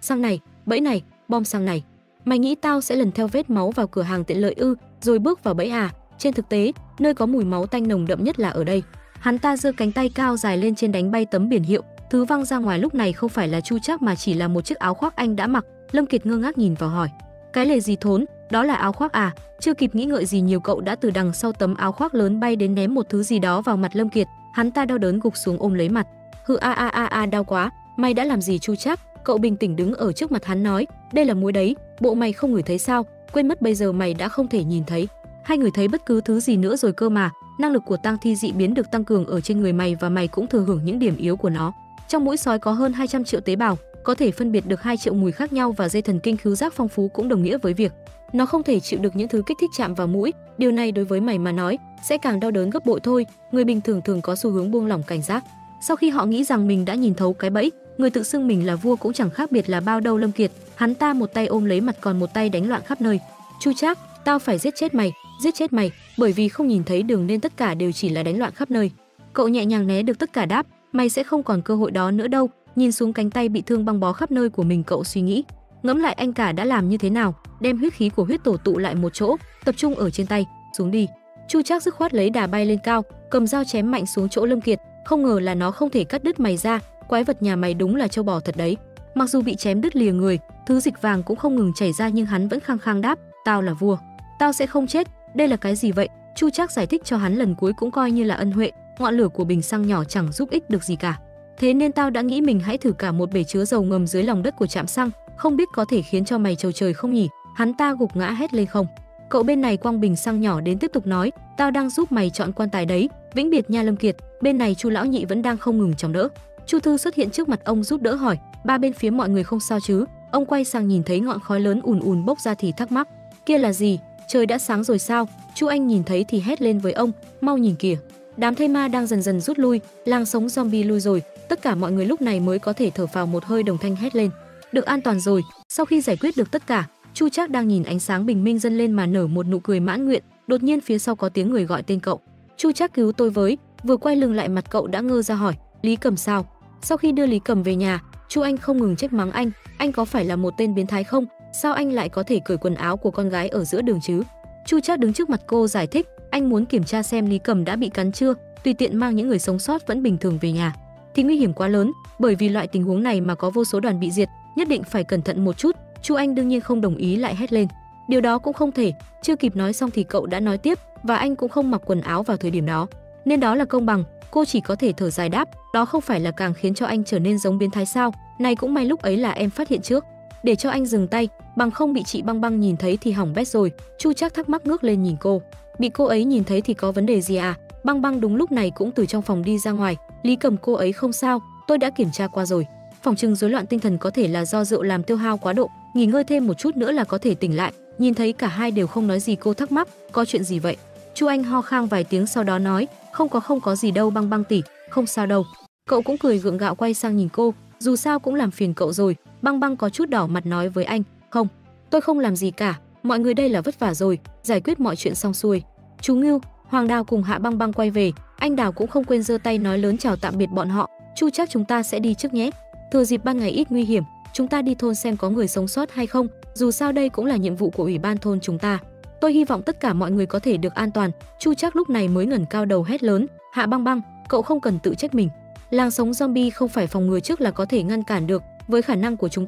xăng này, bẫy này, bom xăng này. Mày nghĩ tao sẽ lần theo vết máu vào cửa hàng tiện lợi ư, rồi bước vào bẫy à? Trên thực tế, nơi có mùi máu tanh nồng đậm nhất là ở đây. Hắn ta giơ cánh tay cao dài lên trên đánh bay tấm biển hiệu, thứ văng ra ngoài lúc này không phải là Chu Trác mà chỉ là một chiếc áo khoác anh đã mặc. Lâm Kiệt ngơ ngác nhìn vào hỏi, cái lề gì thốn, đó là áo khoác à? Chưa kịp nghĩ ngợi gì nhiều, cậu đã từ đằng sau tấm áo khoác lớn bay đến ném một thứ gì đó vào mặt Lâm Kiệt, hắn ta đau đớn gục xuống ôm lấy mặt. Hừ, a, đau quá. Mày đã làm gì Chu Trác? Cậu bình tĩnh đứng ở trước mặt hắn nói, đây là muối đấy, bộ mày không ngửi thấy sao? Quên mất bây giờ mày đã không thể nhìn thấy hay ngửi thấy bất cứ thứ gì nữa rồi cơ mà. Năng lực của tang thi dị biến được tăng cường ở trên người mày và mày cũng thừa hưởng những điểm yếu của nó. Trong mũi sói có hơn 200 triệu tế bào, có thể phân biệt được 2 triệu mùi khác nhau và dây thần kinh khứu giác phong phú, cũng đồng nghĩa với việc nó không thể chịu được những thứ kích thích chạm vào mũi. Điều này đối với mày mà nói sẽ càng đau đớn gấp bội thôi. Người bình thường thường có xu hướng buông lỏng cảnh giác. Sau khi họ nghĩ rằng mình đã nhìn thấu cái bẫy, người tự xưng mình là vua cũng chẳng khác biệt là bao đâu Lâm Kiệt. Hắn ta một tay ôm lấy mặt còn một tay đánh loạn khắp nơi. Chu Trác, tao phải giết chết mày, bởi vì không nhìn thấy đường nên tất cả đều chỉ là đánh loạn khắp nơi. Cậu nhẹ nhàng né được tất cả đáp, mày sẽ không còn cơ hội đó nữa đâu. Nhìn xuống cánh tay bị thương băng bó khắp nơi của mình, cậu suy nghĩ, ngẫm lại anh cả đã làm như thế nào, đem huyết khí của huyết tổ tụ lại một chỗ, tập trung ở trên tay, xuống đi. Chu Trác dứt khoát lấy đà bay lên cao, cầm dao chém mạnh xuống chỗ Lâm Kiệt, không ngờ là nó không thể cắt đứt mày ra, quái vật nhà mày đúng là châu bò thật đấy. Mặc dù bị chém đứt lìa người, thứ dịch vàng cũng không ngừng chảy ra nhưng hắn vẫn khăng khăng đáp, tao là vua, tao sẽ không chết. Đây là cái gì vậy? Chu Trác giải thích cho hắn lần cuối cũng coi như là ân huệ, ngọn lửa của bình xăng nhỏ chẳng giúp ích được gì cả. Thế nên tao đã nghĩ mình hãy thử cả một bể chứa dầu ngầm dưới lòng đất của trạm xăng, không biết có thể khiến cho mày trầu trời không nhỉ? Hắn ta gục ngã hét lên không. Cậu bên này quăng bình xăng nhỏ đến tiếp tục nói, tao đang giúp mày chọn quan tài đấy, vĩnh biệt nha Lâm Kiệt. Bên này Chu lão nhị vẫn đang không ngừng chống đỡ. Chu Thư xuất hiện trước mặt ông giúp đỡ hỏi, ba bên phía mọi người không sao chứ? Ông quay sang nhìn thấy ngọn khói lớn ùn ùn bốc ra thì thắc mắc, kia là gì? Trời đã sáng rồi sao? Chu Anh nhìn thấy thì hét lên với ông, mau nhìn kìa, đám thây ma đang dần dần rút lui, làng sống zombie lui rồi. Tất cả mọi người lúc này mới có thể thở phào một hơi, đồng thanh hét lên, được an toàn rồi. Sau khi giải quyết được tất cả, Chu Trác đang nhìn ánh sáng bình minh dâng lên mà nở một nụ cười mãn nguyện. Đột nhiên phía sau có tiếng người gọi tên cậu, Chu Trác cứu tôi với. Vừa quay lưng lại mặt cậu đã ngơ ra hỏi, Lý Cầm sao? Sau khi đưa Lý Cầm về nhà, Chu Anh không ngừng trách mắng anh có phải là một tên biến thái không? Sao anh lại có thể cởi quần áo của con gái ở giữa đường chứ? Chu Trác đứng trước mặt cô giải thích, anh muốn kiểm tra xem Lý Cầm đã bị cắn chưa, tùy tiện mang những người sống sót vẫn bình thường về nhà thì nguy hiểm quá lớn, bởi vì loại tình huống này mà có vô số đoàn bị diệt, nhất định phải cẩn thận một chút. Chu Anh đương nhiên không đồng ý, lại hét lên. Điều đó cũng không thể, chưa kịp nói xong thì cậu đã nói tiếp, và anh cũng không mặc quần áo vào thời điểm đó. Nên đó là công bằng, cô chỉ có thể thở dài đáp, đó không phải là càng khiến cho anh trở nên giống biến thái sao, này cũng may lúc ấy là em phát hiện trước. Để cho anh dừng tay, bằng không bị chị Băng Băng nhìn thấy thì hỏng bét rồi. Chu Trác thắc mắc ngước lên nhìn cô. Bị cô ấy nhìn thấy thì có vấn đề gì à? Băng Băng đúng lúc này cũng từ trong phòng đi ra ngoài. Lý Cầm, cô ấy không sao, tôi đã kiểm tra qua rồi. Phòng trừng rối loạn tinh thần có thể là do rượu làm tiêu hao quá độ, nghỉ ngơi thêm một chút nữa là có thể tỉnh lại. Nhìn thấy cả hai đều không nói gì, cô thắc mắc, có chuyện gì vậy? Chu Anh ho khang vài tiếng sau đó nói, không có gì đâu Băng Băng tỷ, không sao đâu. Cậu cũng cười gượng gạo quay sang nhìn cô, dù sao cũng làm phiền cậu rồi. Băng Băng có chút đỏ mặt nói với anh, không, tôi không làm gì cả, mọi người đây là vất vả rồi, giải quyết mọi chuyện xong xuôi. Chú Ngưu, Hoàng Đào cùng Hạ Băng Băng quay về, anh Đào cũng không quên giơ tay nói lớn chào tạm biệt bọn họ. Chu Trác, chúng ta sẽ đi trước nhé, thừa dịp ban ngày ít nguy hiểm, chúng ta đi thôn xem có người sống sót hay không, dù sao đây cũng là nhiệm vụ của ủy ban thôn chúng ta. Tôi hy vọng tất cả mọi người có thể được an toàn. Chu Trác lúc này mới ngẩng cao đầu hét lớn, Hạ Băng Băng, cậu không cần tự trách mình. Làng sống zombie không phải phòng ngừa trước là có thể ngăn cản được. Với khả năng của chúng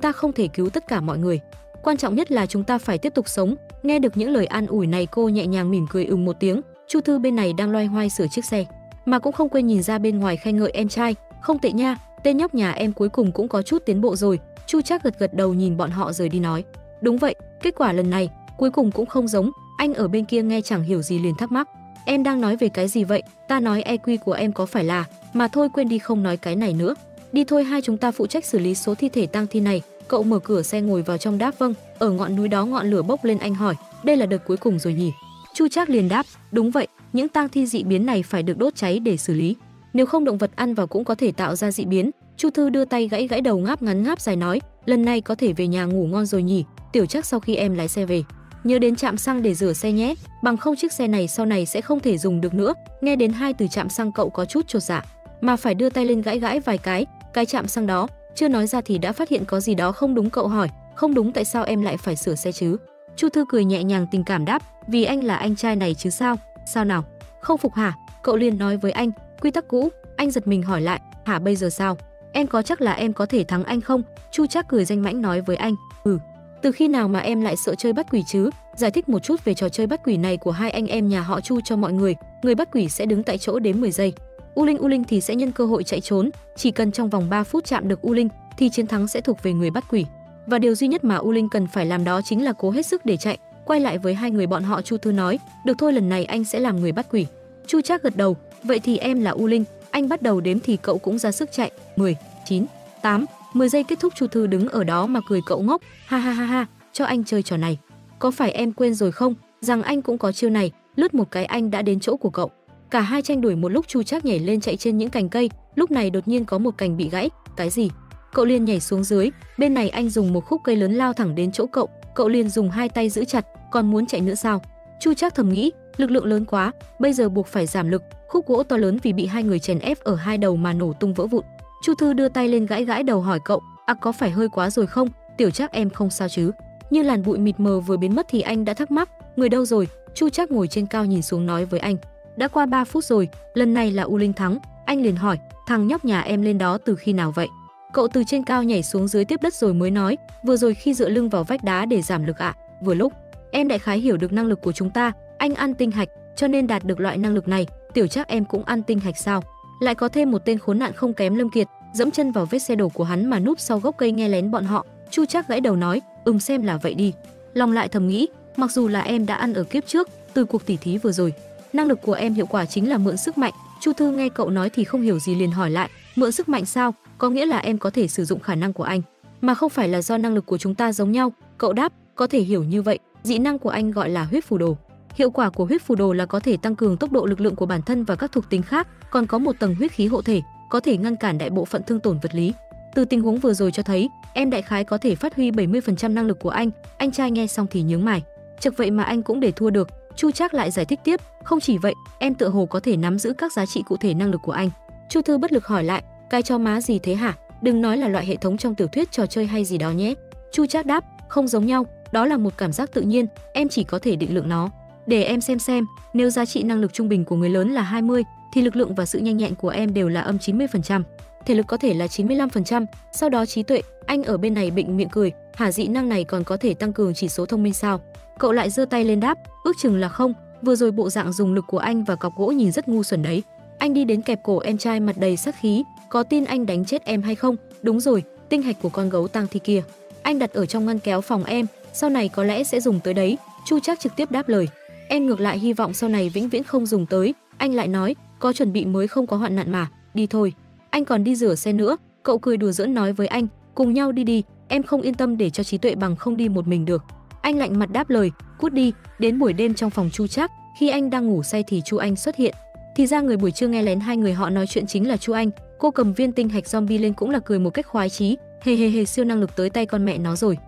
ta không thể cứu tất cả mọi người. Quan trọng nhất là chúng ta phải tiếp tục sống. Nghe được những lời an ủi này, cô nhẹ nhàng mỉm cười một tiếng. Chu Thư bên này đang loay hoay sửa chiếc xe, mà cũng không quên nhìn ra bên ngoài khen ngợi em trai. Không tệ nha, tên nhóc nhà em cuối cùng cũng có chút tiến bộ rồi. Chu Trác gật gật đầu nhìn bọn họ rời đi nói. Đúng vậy, kết quả lần này cuối cùng cũng không giống. Anh ở bên kia nghe chẳng hiểu gì liền thắc mắc. Em đang nói về cái gì vậy? Ta nói EQ của em có phải là... Mà thôi quên đi, không nói cái này nữa. Đi thôi, hai chúng ta phụ trách xử lý số thi thể tang thi này. Cậu mở cửa xe ngồi vào trong đáp vâng. Ở ngọn núi đó ngọn lửa bốc lên, anh hỏi, đây là đợt cuối cùng rồi nhỉ? Chu Trác liền đáp, đúng vậy, những tang thi dị biến này phải được đốt cháy để xử lý, nếu không động vật ăn vào cũng có thể tạo ra dị biến. Chu Thư đưa tay gãy gãy đầu, ngáp ngắn ngáp dài nói, lần này có thể về nhà ngủ ngon rồi nhỉ? Tiểu Trác, sau khi em lái xe về nhớ đến trạm xăng để rửa xe nhé, bằng không chiếc xe này sau này sẽ không thể dùng được nữa. Nghe đến hai từ trạm xăng, cậu có chút chột dạ, mà phải đưa tay lên gãi gãi vài cái chạm xăng đó. Chưa nói ra thì đã phát hiện có gì đó không đúng. Cậu hỏi, không đúng, tại sao em lại phải sửa xe chứ? Chu Thư cười nhẹ nhàng tình cảm đáp, vì anh là anh trai này chứ sao. Sao nào, không phục hả? Cậu liền nói với anh, quy tắc cũ. Anh giật mình hỏi lại, hả, bây giờ sao? Em có chắc là em có thể thắng anh không? Chu Trác cười danh mãnh nói với anh, ừ, từ khi nào mà em lại sợ chơi bắt quỷ chứ? Giải thích một chút về trò chơi bắt quỷ này của hai anh em nhà họ Chu cho mọi người. Người bắt quỷ sẽ đứng tại chỗ đến 10 giây. U Linh thì sẽ nhân cơ hội chạy trốn, chỉ cần trong vòng 3 phút chạm được U Linh thì chiến thắng sẽ thuộc về người bắt quỷ. Và điều duy nhất mà U Linh cần phải làm đó chính là cố hết sức để chạy. Quay lại với hai người bọn họ, Chu Thư nói, được thôi, lần này anh sẽ làm người bắt quỷ. Chu Trác gật đầu, vậy thì em là U Linh. Anh bắt đầu đếm thì cậu cũng ra sức chạy, 10, 9, 8, 10 giây kết thúc. Chu Thư đứng ở đó mà cười, cậu ngốc, ha ha ha ha, cho anh chơi trò này. Có phải em quên rồi không, rằng anh cũng có chiêu này, lướt một cái anh đã đến chỗ của cậu. Cả hai tranh đuổi một lúc, Chu Trác nhảy lên chạy trên những cành cây, lúc này đột nhiên có một cành bị gãy. Cái gì? Cậu liền nhảy xuống dưới, bên này anh dùng một khúc cây lớn lao thẳng đến chỗ cậu, cậu liền dùng hai tay giữ chặt, còn muốn chạy nữa sao? Chu Trác thầm nghĩ, lực lượng lớn quá, bây giờ buộc phải giảm lực. Khúc gỗ to lớn vì bị hai người chèn ép ở hai đầu mà nổ tung vỡ vụn. Chu Thư đưa tay lên gãi gãi đầu hỏi cậu, có phải hơi quá rồi không? Tiểu Trác, em không sao chứ? Như làn bụi mịt mờ vừa biến mất thì anh đã thắc mắc, người đâu rồi? Chu Trác ngồi trên cao nhìn xuống nói với anh, đã qua 3 phút rồi, lần này là U Linh thắng. Anh liền hỏi, thằng nhóc nhà em lên đó từ khi nào vậy? Cậu từ trên cao nhảy xuống dưới tiếp đất rồi mới nói, vừa rồi khi dựa lưng vào vách đá để giảm lực ạ. Vừa lúc em đại khái hiểu được năng lực của chúng ta, anh ăn tinh hạch cho nên đạt được loại năng lực này. Tiểu Trác, em cũng ăn tinh hạch sao? Lại có thêm một tên khốn nạn không kém Lâm Kiệt, dẫm chân vào vết xe đổ của hắn mà núp sau gốc cây nghe lén bọn họ. Chu Trác gãi đầu nói, xem là vậy đi. Lòng lại thầm nghĩ, mặc dù là em đã ăn ở kiếp trước, từ cuộc tỉ thí vừa rồi năng lực của em hiệu quả chính là mượn sức mạnh. Chu Thư nghe cậu nói thì không hiểu gì liền hỏi lại, mượn sức mạnh sao? Có nghĩa là em có thể sử dụng khả năng của anh mà không phải là do năng lực của chúng ta giống nhau. Cậu đáp, có thể hiểu như vậy. Dị năng của anh gọi là huyết phù đồ. Hiệu quả của huyết phù đồ là có thể tăng cường tốc độ, lực lượng của bản thân và các thuộc tính khác, còn có một tầng huyết khí hộ thể, có thể ngăn cản đại bộ phận thương tổn vật lý. Từ tình huống vừa rồi cho thấy, em đại khái có thể phát huy 70% năng lực của anh. Anh trai nghe xong thì nhướng mày, chực vậy mà anh cũng để thua được. Chu Trác lại giải thích tiếp, không chỉ vậy, em tựa hồ có thể nắm giữ các giá trị cụ thể năng lực của anh. Chu Thư bất lực hỏi lại, cái cho má gì thế hả? Đừng nói là loại hệ thống trong tiểu thuyết trò chơi hay gì đó nhé. Chu Trác đáp, không giống nhau, đó là một cảm giác tự nhiên, em chỉ có thể định lượng nó. Để em xem, nếu giá trị năng lực trung bình của người lớn là 20 thì lực lượng và sự nhanh nhẹn của em đều là âm 90%. thể lực có thể là 95%, sau đó trí tuệ, anh ở bên này bệnh miệng cười, hả dị năng này còn có thể tăng cường chỉ số thông minh sao? Cậu lại giơ tay lên đáp, ước chừng là không, vừa rồi bộ dạng dùng lực của anh và cọc gỗ nhìn rất ngu xuẩn đấy. Anh đi đến kẹp cổ em trai mặt đầy sát khí, có tin anh đánh chết em hay không? Đúng rồi, tinh hạch của con gấu tang thi kia. Anh đặt ở trong ngăn kéo phòng em, sau này có lẽ sẽ dùng tới đấy. Chu Trác trực tiếp đáp lời. Em ngược lại hy vọng sau này vĩnh viễn không dùng tới. Anh lại nói, có chuẩn bị mới không có hoạn nạn mà, đi thôi. Anh còn đi rửa xe nữa, cậu cười đùa giỡn nói với anh, cùng nhau đi đi, em không yên tâm để cho trí tuệ bằng không đi một mình được. Anh lạnh mặt đáp lời, cút đi. Đến buổi đêm trong phòng Chu Trác, khi anh đang ngủ say thì Chu Anh xuất hiện. Thì ra người buổi trưa nghe lén hai người họ nói chuyện chính là Chu Anh, cô cầm viên tinh hạch zombie lên cũng là cười một cách khoái chí, hề hề hề siêu năng lực tới tay con mẹ nó rồi.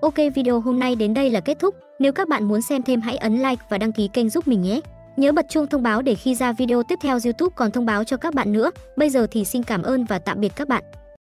Ok, video hôm nay đến đây là kết thúc, nếu các bạn muốn xem thêm hãy ấn like và đăng ký kênh giúp mình nhé. Nhớ bật chuông thông báo để khi ra video tiếp theo YouTube còn thông báo cho các bạn nữa. Bây giờ thì xin cảm ơn và tạm biệt các bạn.